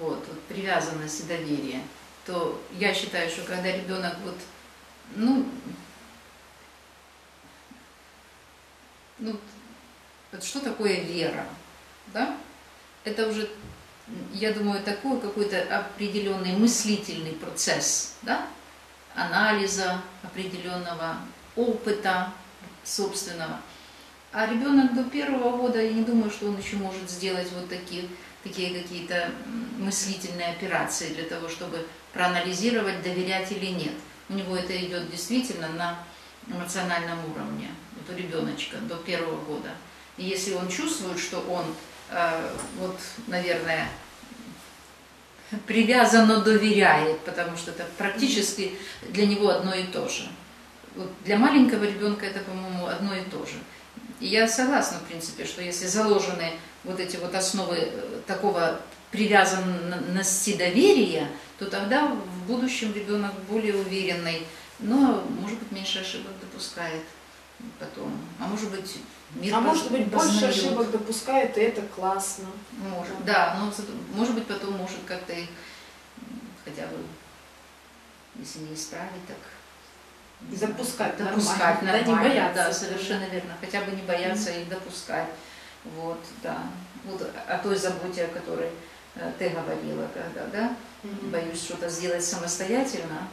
вот, вот привязанность и доверие, то я считаю, что когда ребенок вот, ну, ну вот что такое вера, да? Это уже, я думаю, такой какой-то определенный мыслительный процесс, да? Анализа определенного опыта собственного. А ребенок до первого года, я не думаю, что он еще может сделать вот такие, такие какие-то мыслительные операции для того, чтобы проанализировать, доверять или нет. У него это идет действительно на эмоциональном уровне, вот у ребеночка до первого года. И если он чувствует, что он, э, вот, наверное, привязан, но доверяет, потому что это практически для него одно и то же. Вот для маленького ребенка это, по-моему, одно и то же. И я согласна, в принципе, что если заложены вот эти вот основы такого привязанности доверия, то тогда в будущем ребенок более уверенный, но, может быть, меньше ошибок допускает потом. А может быть, мир А может быть, больше ошибок допускает, и это классно. Может, да, но, может быть, потом может как-то их хотя бы, если не исправить, так... Допускать, допускать нормально, да, не бояться, да, совершенно верно. Хотя бы не бояться их допускать. Вот, да. Вот о той заботе, о которой ты говорила, когда, да, mm-hmm. боюсь что-то сделать самостоятельно,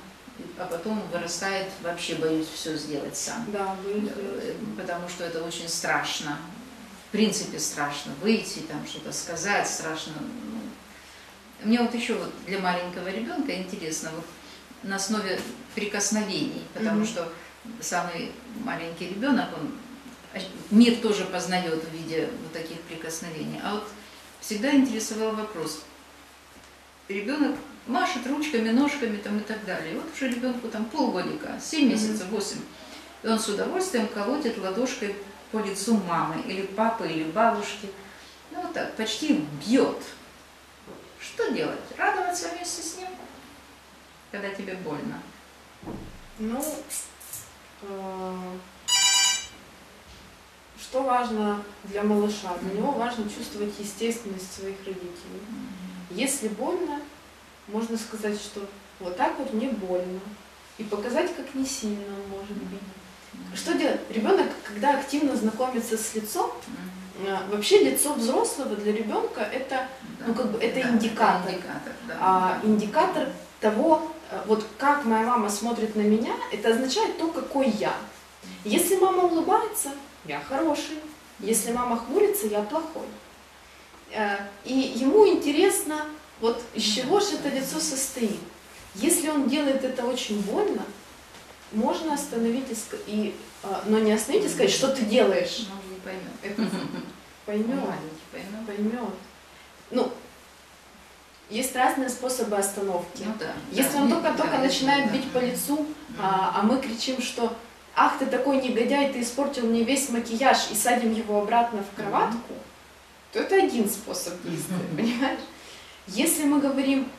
а потом вырастает, вообще боюсь все сделать сам. Да, боюсь. Потому что это очень страшно. В принципе, страшно выйти, там что-то сказать, страшно. Мне вот еще вот для маленького ребенка интересно, вот на основе прикосновений, потому mm-hmm. что самый маленький ребенок, он мир тоже познает в виде вот таких прикосновений. А вот всегда интересовал вопрос. Ребенок машет ручками, ножками там и так далее. И вот уже ребенку там полгодика, семь месяцев, восемь. И он с удовольствием колотит ладошкой по лицу мамы, или папы, или бабушки. Ну вот так, почти бьет. Что делать? Радоваться вместе с ним? когда тебе больно? Ну, э, что важно для малыша? Для него важно чувствовать естественность своих родителей. Если больно, можно сказать, что вот так вот мне больно. И показать, как не сильно он может быть. Что делать? Ребенок, когда активно знакомится с лицом, вообще лицо взрослого для ребенка это, ну, как бы, это да, индикатор. Это индикатор, да, а, да. Индикатор того, вот как моя мама смотрит на меня, это означает то, какой я. Если мама улыбается, я хороший. Если мама хмурится, я плохой. И ему интересно, вот из чего же это лицо состоит. Если он делает это очень больно, можно остановить, и, но не остановить и сказать, что ты делаешь. Он не поймет. Это поймет. Поймет. Поймет. Ну, есть разные способы остановки. Ну, да, если да, он только-только да, начинает да, бить да, по лицу, да. а, а мы кричим, что «Ах, ты такой негодяй, ты испортил мне весь макияж» и садим его обратно в кроватку, то это один способ действия, понимаешь? Если мы говорим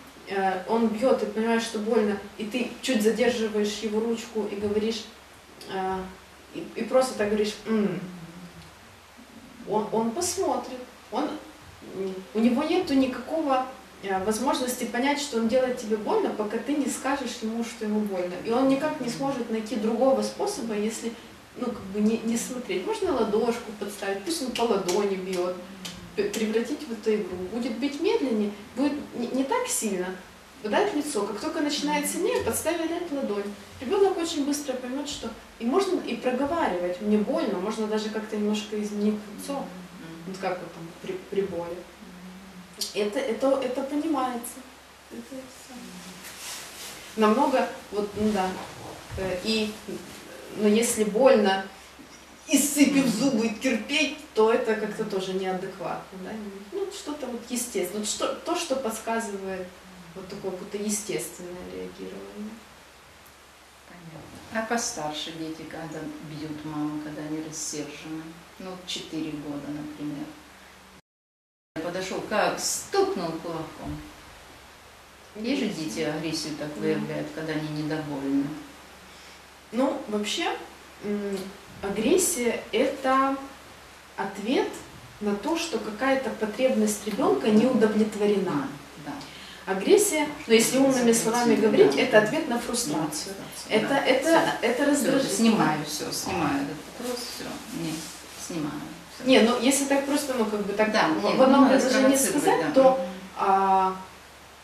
он бьет, и понимаешь, что больно, и ты чуть задерживаешь его ручку и говоришь, и, и просто так говоришь, «М-м-м». Он, он посмотрит, он, у него нет никакого возможности понять, что он делает тебе больно, пока ты не скажешь ему, что ему больно. И он никак не сможет найти другого способа, если ну, как бы не, не смотреть. Можно ладошку подставить, пусть он по ладони бьет. Превратить в эту игру. Будет бить медленнее, будет не, не так сильно, дать лицо. Как только начинает сильнее, подставить ладонь. Ребенок очень быстро поймет, что и можно и проговаривать. Мне больно, можно даже как-то немножко изменить лицо. Вот как вот там при, при боли. Это, это, это понимается. Это все. Намного, вот, ну да. И, но если больно, и сцепив зубы, и терпеть, то это как-то тоже неадекватно. Да? Ну, что-то вот естественное. Вот что, то, что подсказывает вот такое какое-то естественное реагирование. Понятно. А постарше дети, когда бьют маму, когда они рассержены? Ну, четыре года, например. Подошел, как стукнул кулаком. Есть же дети агрессию так выявляют, когда они недовольны? Ну, вообще... агрессия – это ответ на то, что какая-то потребность ребенка не удовлетворена. Да. Агрессия, но если умными словами говорить, да. это ответ на фрустрацию. Да. Это, да. это, да. это, это раздражение. Снимаю все, снимаю этот вопрос, все, не, снимаю. Все. Не, ну если так просто, ну как бы так, да, в, нет, в одном предложении сказать, да. то а,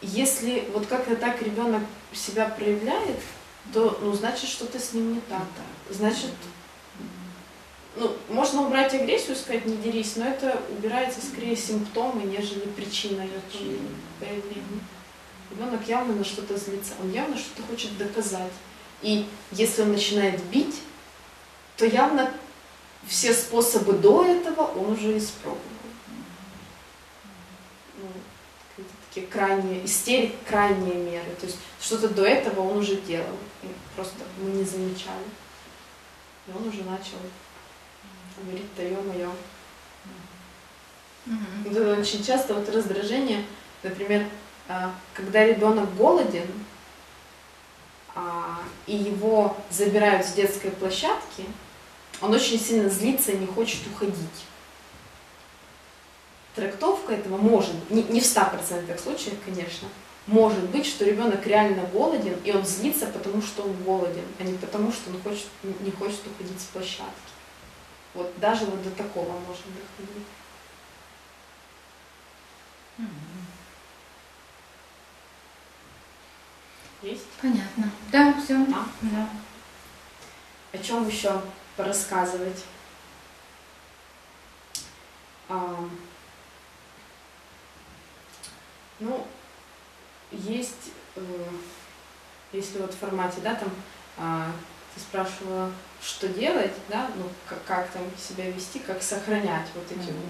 если вот как-то так ребенок себя проявляет, то ну, значит, что-то с ним не так. Да. Значит, ну, можно убрать агрессию, сказать, не дерись, но это убирается скорее симптомы, нежели причина появления. Ребенок явно на что-то злится, он явно что-то хочет доказать. И если он начинает бить, то явно все способы до этого он уже испробовал. Ну, такие крайние, истерик, крайние меры. То есть что-то до этого он уже делал, и просто мы не замечали. И он уже начал... говорит, да ё-моё. Угу. Это очень часто вот раздражение, например, когда ребенок голоден, и его забирают с детской площадки, он очень сильно злится и не хочет уходить. Трактовка этого может, не в ста процентах случаев, конечно, может быть, что ребенок реально голоден, и он злится, потому что он голоден, а не потому, что он хочет, не хочет уходить с площадки. Вот даже вот до такого можно доходить. Угу. Есть? Понятно. Да, все. А? Да. О чем еще порассказывать? А, ну, есть, э, если вот в формате, да, там, а, ты спрашивала, что делать, да, ну, как, как там себя вести, как сохранять вот эти mm-hmm.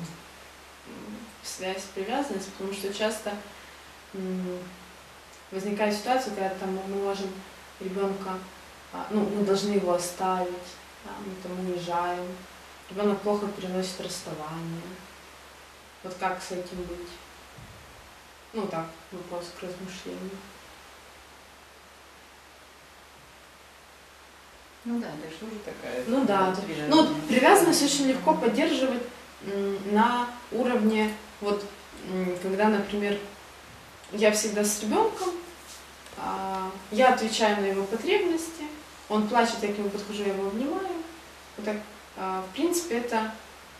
вот связь, привязанность, потому что часто возникает ситуация, когда там мы можем ребенка, ну, мы должны его оставить, да, мы там унижаем, ребенок плохо переносит расставание. Вот как с этим быть? Ну так, вопрос к размышлению. Ну да, ты же уже такая. Ну да, ну, привязанность очень легко поддерживать на уровне, вот, когда, например, я всегда с ребенком, я отвечаю на его потребности, он плачет, я к нему подхожу, я его обнимаю. Вот так, в принципе, это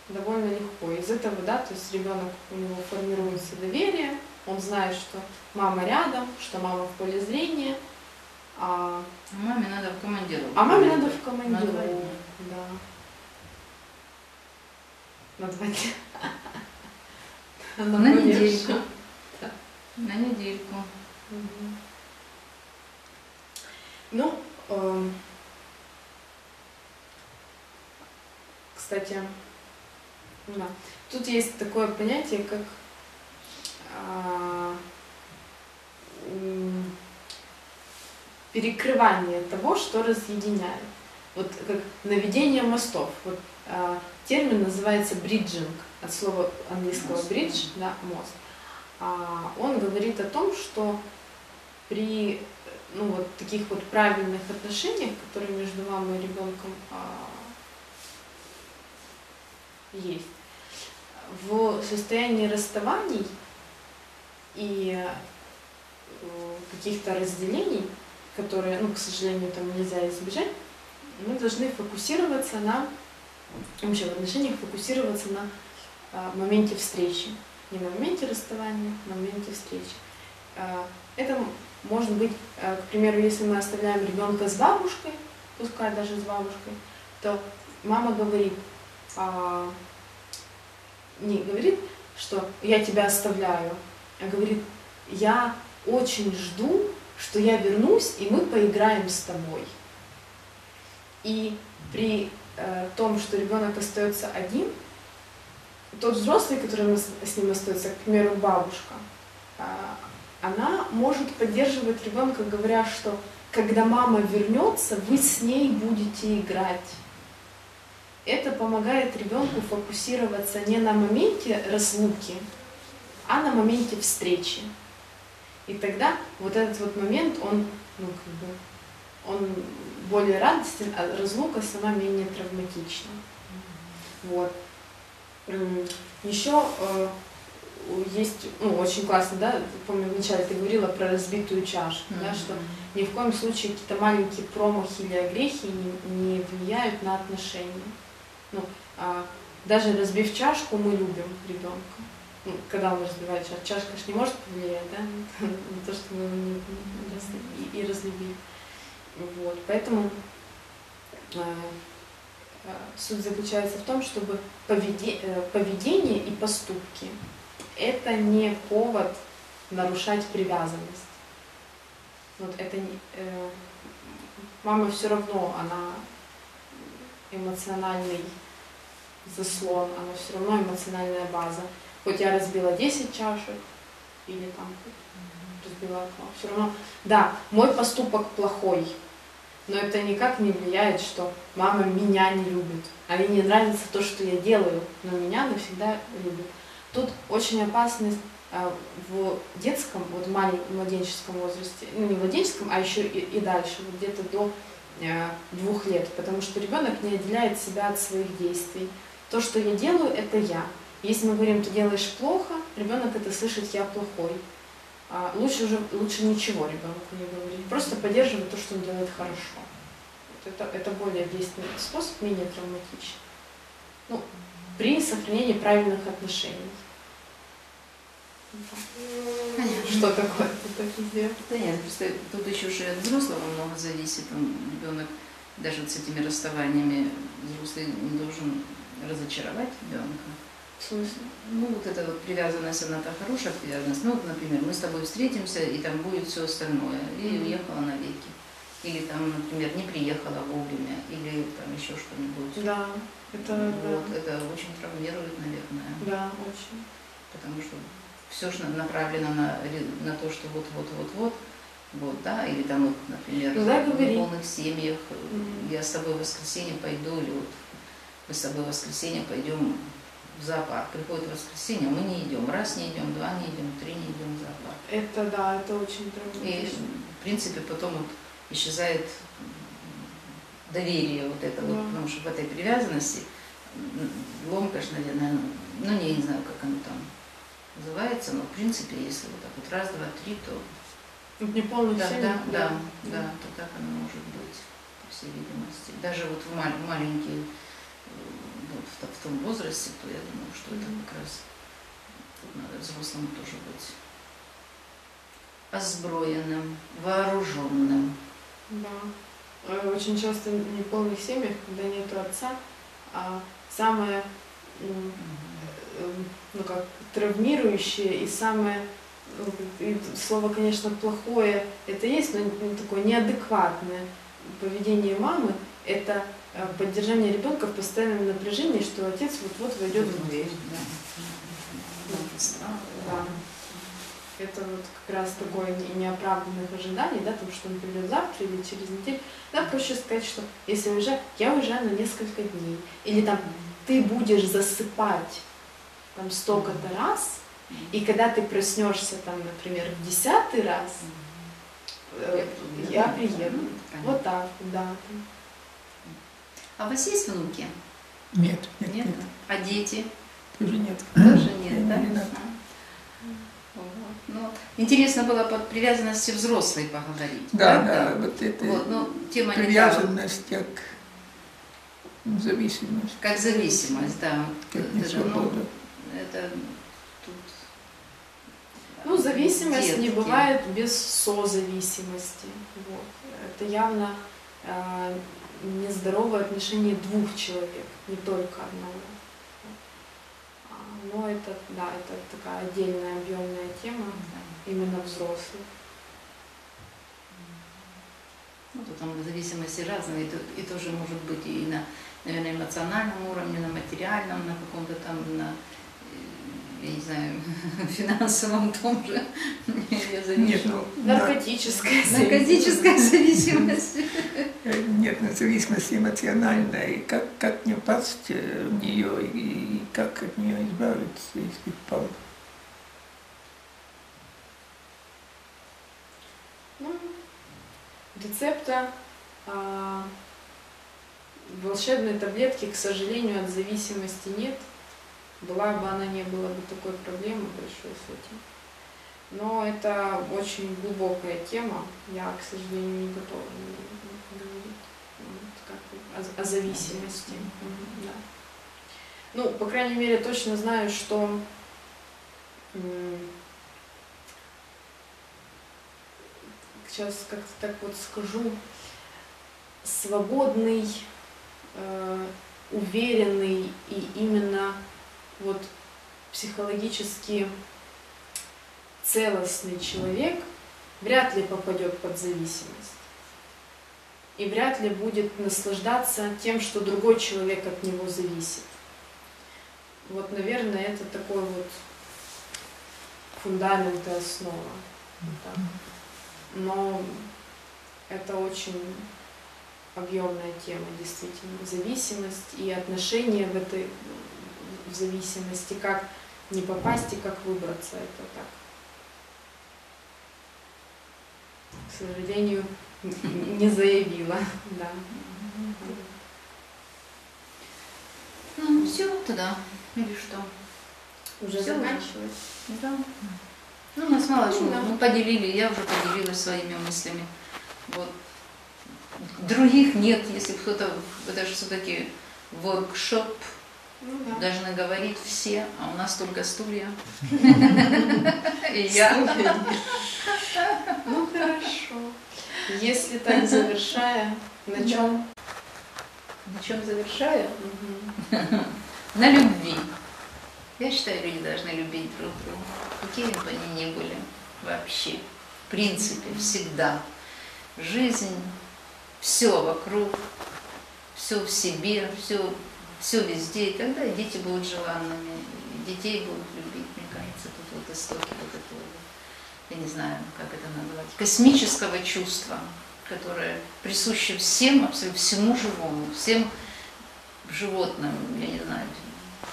довольно легко. Из этого, да, то есть ребенок, у него формируется доверие, он знает, что мама рядом, что мама в поле зрения. А, а маме надо в командировку. А маме надо в командировку. На два дня. Да. На два дня. На, На недельку. Да. На недельку. Угу. Ну, э, кстати, да, тут есть такое понятие, как э, перекрывание того, что разъединяет. Вот как наведение мостов. Вот, э, термин называется бриджинг, от слова английского bridge, да, мост. А, он говорит о том, что при, ну, вот таких вот правильных отношениях, которые между мамой и ребенком э, есть, в состоянии расставаний и э, каких-то разделений, которые, ну, к сожалению, там нельзя избежать, мы должны фокусироваться на, вообще в отношениях фокусироваться на э, моменте встречи. Не на моменте расставания, а на моменте встречи. Э, это может быть, э, к примеру, если мы оставляем ребенка с бабушкой, пускай даже с бабушкой, то мама говорит, э, не говорит, что я тебя оставляю, а говорит, я очень жду, что я вернусь, и мы поиграем с тобой. И при э, том, что ребенок остается один, тот взрослый, который с ним остается, к примеру, бабушка, э, она может поддерживать ребенка, говоря, что когда мама вернется, вы с ней будете играть. Это помогает ребенку фокусироваться не на моменте разлуки, а на моменте встречи. И тогда вот этот вот момент, он, ну, как бы, он более радостен, а разлука сама менее травматична. Вот. Еще э, есть, ну, очень классно, да, помню, вначале ты говорила про разбитую чашу, mm-hmm. да, что ни в коем случае какие-то маленькие промахи или огрехи не, не влияют на отношения. Ну, э, даже разбив чашку, мы любим ребенка. Когда он разбивает чашку, чашка же не может повлиять, да, на то, что мы его не разлюбили, и разлюбили. Вот. Поэтому э, э, суть заключается в том, чтобы поведе, э, поведение и поступки – это не повод нарушать привязанность. Вот это не, э, мама все равно, она эмоциональный заслон, она все равно эмоциональная база. Хоть я разбила десять чашек, или там разбила окно, все равно, да, мой поступок плохой, но это никак не влияет, что мама меня не любит, а ей не нравится то, что я делаю, но меня навсегда любит. Тут очень опасность в детском, вот маленьком, младенческом возрасте, ну не младенческом, а еще и, и дальше, вот где-то до э, двух лет, потому что ребенок не отделяет себя от своих действий. То, что я делаю, это я. Если мы говорим, ты делаешь плохо, ребенок это слышит, я плохой. А лучше уже лучше ничего ребенку не говорить. Просто поддерживать то, что он делает хорошо. Вот это, это более действенный способ, менее травматичный. Ну, при сохранении правильных отношений. Понятно. Что такое? Да нет, просто тут еще уже от взрослого много зависит. Ребенок даже вот с этими расставаниями взрослый не должен разочаровать ребенка. Ну, вот эта вот привязанность, она та хорошая привязанность. Ну, например, мы с тобой встретимся, и там будет все остальное. И уехала навеки. Или там, например, не приехала вовремя, или там еще что-нибудь. Да, это... Вот, да. Это очень травмирует, наверное. Да, очень. Потому что все же направлено на, на то, что вот-вот-вот-вот. Вот, да, или там, вот, например, ну, да, в полных семьях, mm-hmm. я с тобой в воскресенье пойду, или вот мы с тобой в воскресенье пойдем... В зоопарк. Приходит воскресенье, мы не идем. Раз не идем, два не идем, три не идем в зоопарк. Это да, это очень трудно. И в принципе потом вот исчезает доверие вот это вот, потому что в этой привязанности ломкость, наверное, ну я не знаю, как оно там называется, но в принципе, если вот так вот раз, два, три, то... Не полностью. Да, да, да, да, то так оно может быть, по всей видимости. Даже вот в мал маленькие, вот в, в том возрасте, то я думаю, что это как раз тут надо взрослому тоже быть озброенным, вооруженным. Да. Очень часто в неполных семьях, когда нету отца, а самое, ну как, травмирующее и самое, и слово, конечно, плохое, это есть, но такое неадекватное поведение мамы, это поддержание ребенка в постоянном напряжении, что отец вот-вот войдет в дверь. Да. Да. Это вот как раз такое неоправданных ожиданий, да, потому что он придет завтра или через неделю. Да, проще сказать, что если уезжаю, я уезжаю на несколько дней. Или там ты будешь засыпать там столько-то раз, и когда ты проснешься там, например, в десятый раз, э, я приеду. Вот так, да. А у вас есть внуки? Нет. Нет, нет. нет. А дети? Тоже нет. Тоже нет, да? Нет. Ну, интересно было под привязанностью взрослой поговорить. Да, да, да, вот это вот, ну, тема привязанность как зависимость. Как зависимость, да. Как даже, ну, это тут... Ну, зависимость детки. Не бывает без созависимости. Вот. Это явно э, нездоровое отношение двух человек, не только одного. Но это, да, это такая отдельная объемная тема, да. Именно взрослых. Ну, то там зависимости разные, и, и тоже может быть и на, наверное, эмоциональном уровне, на материальном, на каком-то там, на, я не знаю, финансовом том же, я завишу. Наркотическая зависимость. Наркотическая зависимость. Нет, ну, зависимость эмоциональная, и как, как не пасть в нее, и как от нее избавиться, если впал. Ну, рецепта а, волшебной таблетки, к сожалению, от зависимости нет. Была бы она, не было бы такой проблемы большой с этим. Но это очень глубокая тема, я, к сожалению, не готова говорить о зависимости. Да. Ну, по крайней мере, точно знаю, что сейчас как-то так вот скажу, свободный, уверенный и именно вот психологически целостный человек вряд ли попадет под зависимость и вряд ли будет наслаждаться тем, что другой человек от него зависит. Вот, наверное, это такой вот фундамент и основа. Вот так. Но это очень объемная тема, действительно, зависимость и отношения в этой... в зависимости, как не попасть и как выбраться, это так. К сожалению, не заявила, да. Ну, все, тогда, или что? Уже все заканчивать? Да. Ну, у нас мало чего, мы поделили, я уже поделилась своими мыслями. Вот. Других нет, если кто-то, это же все-таки воркшоп, ну, да. Должны говорить все, а у нас только стулья. И я. Ну хорошо. Если так завершая, на чем? На чем завершая? На любви. Я считаю, люди должны любить друг друга. Какие бы они ни были вообще. В принципе, всегда. Жизнь, все вокруг, все в себе, все. Все везде, и тогда и дети будут желанными, и детей будут любить, мне кажется, тут вот истоки вот этого, я не знаю, как это назвать, космического чувства, которое присуще всем, абсолютно всему живому, всем животным, я не знаю.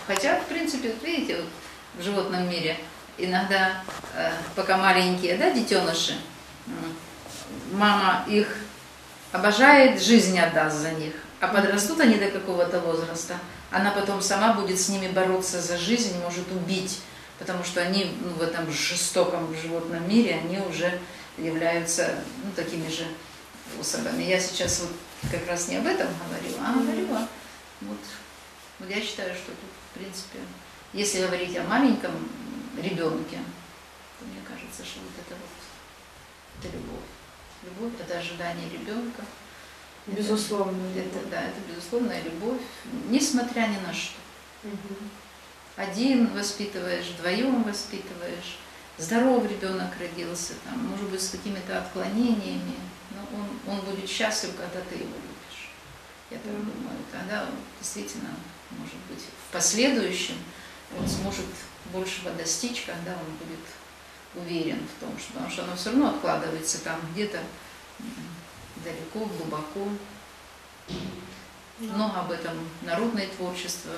Хотя, в принципе, вот видите, вот в животном мире иногда, пока маленькие, да, детеныши, мама их Обожает, жизнь отдаст за них. А подрастут они до какого-то возраста, она потом сама будет с ними бороться за жизнь, может убить, потому что они, ну, в этом жестоком животном мире, они уже являются, ну, такими же особами. Я сейчас вот как раз не об этом говорила, а говорила. Вот. Вот я считаю, что тут, в принципе, если говорить о маленьком ребенке, то мне кажется, что вот это вот, это любовь. Любовь – это ожидание ребенка. Безусловно. Это, это, да, это безусловная любовь, несмотря ни на что. Угу. Один воспитываешь, вдвоем воспитываешь. Здоров ребенок родился, там, может быть, с какими-то отклонениями, но он, он будет счастлив, когда ты его любишь. Я так угу. думаю, тогда он действительно, может быть, в последующем он сможет большего достичь, когда он будет уверен в том, что, потому что оно все равно откладывается там где-то далеко, глубоко. Много об этом народное творчество,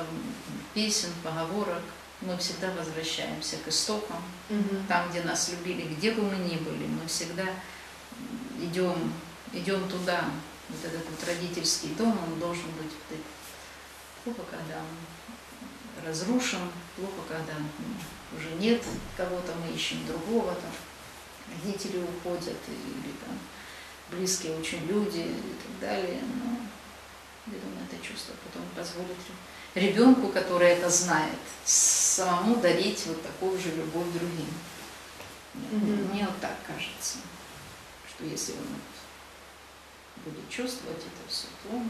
песен, поговорок. Мы всегда возвращаемся к истокам, угу. там, где нас любили, где бы мы ни были, мы всегда идем, идем туда. Вот этот вот родительский дом, он должен быть плохо, когда он разрушен, плохо, когда уже нет кого-то, мы ищем другого, там родители уходят, или там близкие очень люди и так далее. Но я думаю, это чувство потом позволит ребенку, который это знает, самому дарить вот такую же любовь другим. Mm-hmm. Мне вот так кажется, что если он будет чувствовать это все, то он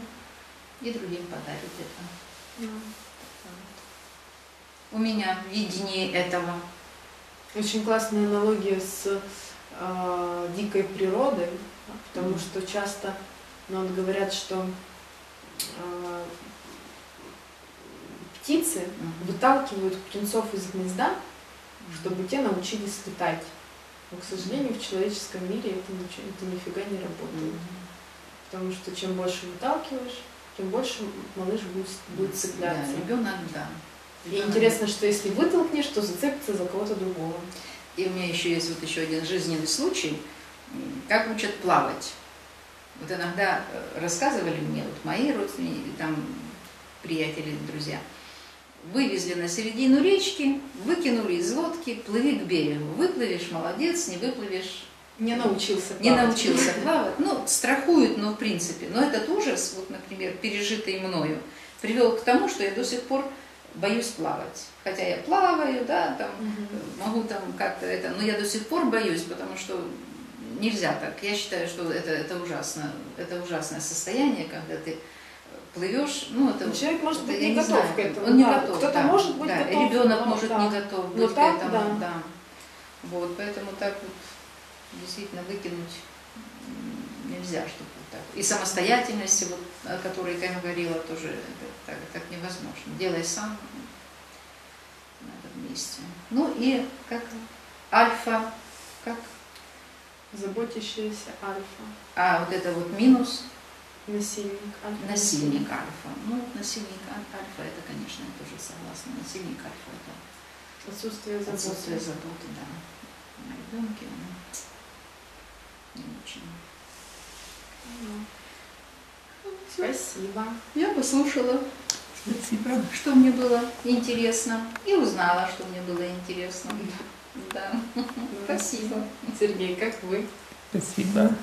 и другим подарит это. Mm-hmm. У меня видение этого. Очень классная аналогия с э, дикой природой, потому mm-hmm. что часто ну, вот говорят, что э, птицы mm-hmm. выталкивают птенцов из гнезда, mm-hmm. чтобы те научились летать. Но, к сожалению, в человеческом мире это, ничего, это нифига не работает. Mm-hmm. Потому что чем больше выталкиваешь, тем больше малыш будет, будет цепляться. Да, ребенок, да. И интересно, что если вытолкнешь, то зацепится за кого-то другого. И у меня еще есть вот еще один жизненный случай, как учат плавать. Вот иногда рассказывали мне, вот мои родственники, там, приятели, друзья, вывезли на середину речки, выкинули из лодки, плыви к берегу. Выплывешь, молодец, не выплывешь. Не научился плавать. Не научился плавать. Ну, страхуют, но в принципе. Но этот ужас, вот, например, пережитый мною, привел к тому, что я до сих пор боюсь плавать. Хотя я плаваю, да, там, угу. могу там как-то это, но я до сих пор боюсь, потому что нельзя так. Я считаю, что это, это ужасно, это ужасное состояние, когда ты плывешь, ну это... Человек может быть не готов к этому. Он не готов, кто-то может быть готов. Ребенок может не готов быть к этому, да. Вот, поэтому так вот действительно выкинуть нельзя, чтобы так. И самостоятельности, вот, о которой я говорила, тоже это, так, так невозможно. Делай сам, надо вместе. Ну и как альфа, как? Заботящаяся альфа. А вот это вот минус? Насильник альфа. Насильник альфа. Ну, насильник альфа, это, конечно, я тоже согласна. Насильник альфа, это отсутствие заботы. Отсутствие заботы, да. На ребенке не очень. Спасибо. Я послушала, спасибо, что мне было интересно, и узнала, что мне было интересно. Да. Да. Спасибо. Сергей, как вы? Спасибо.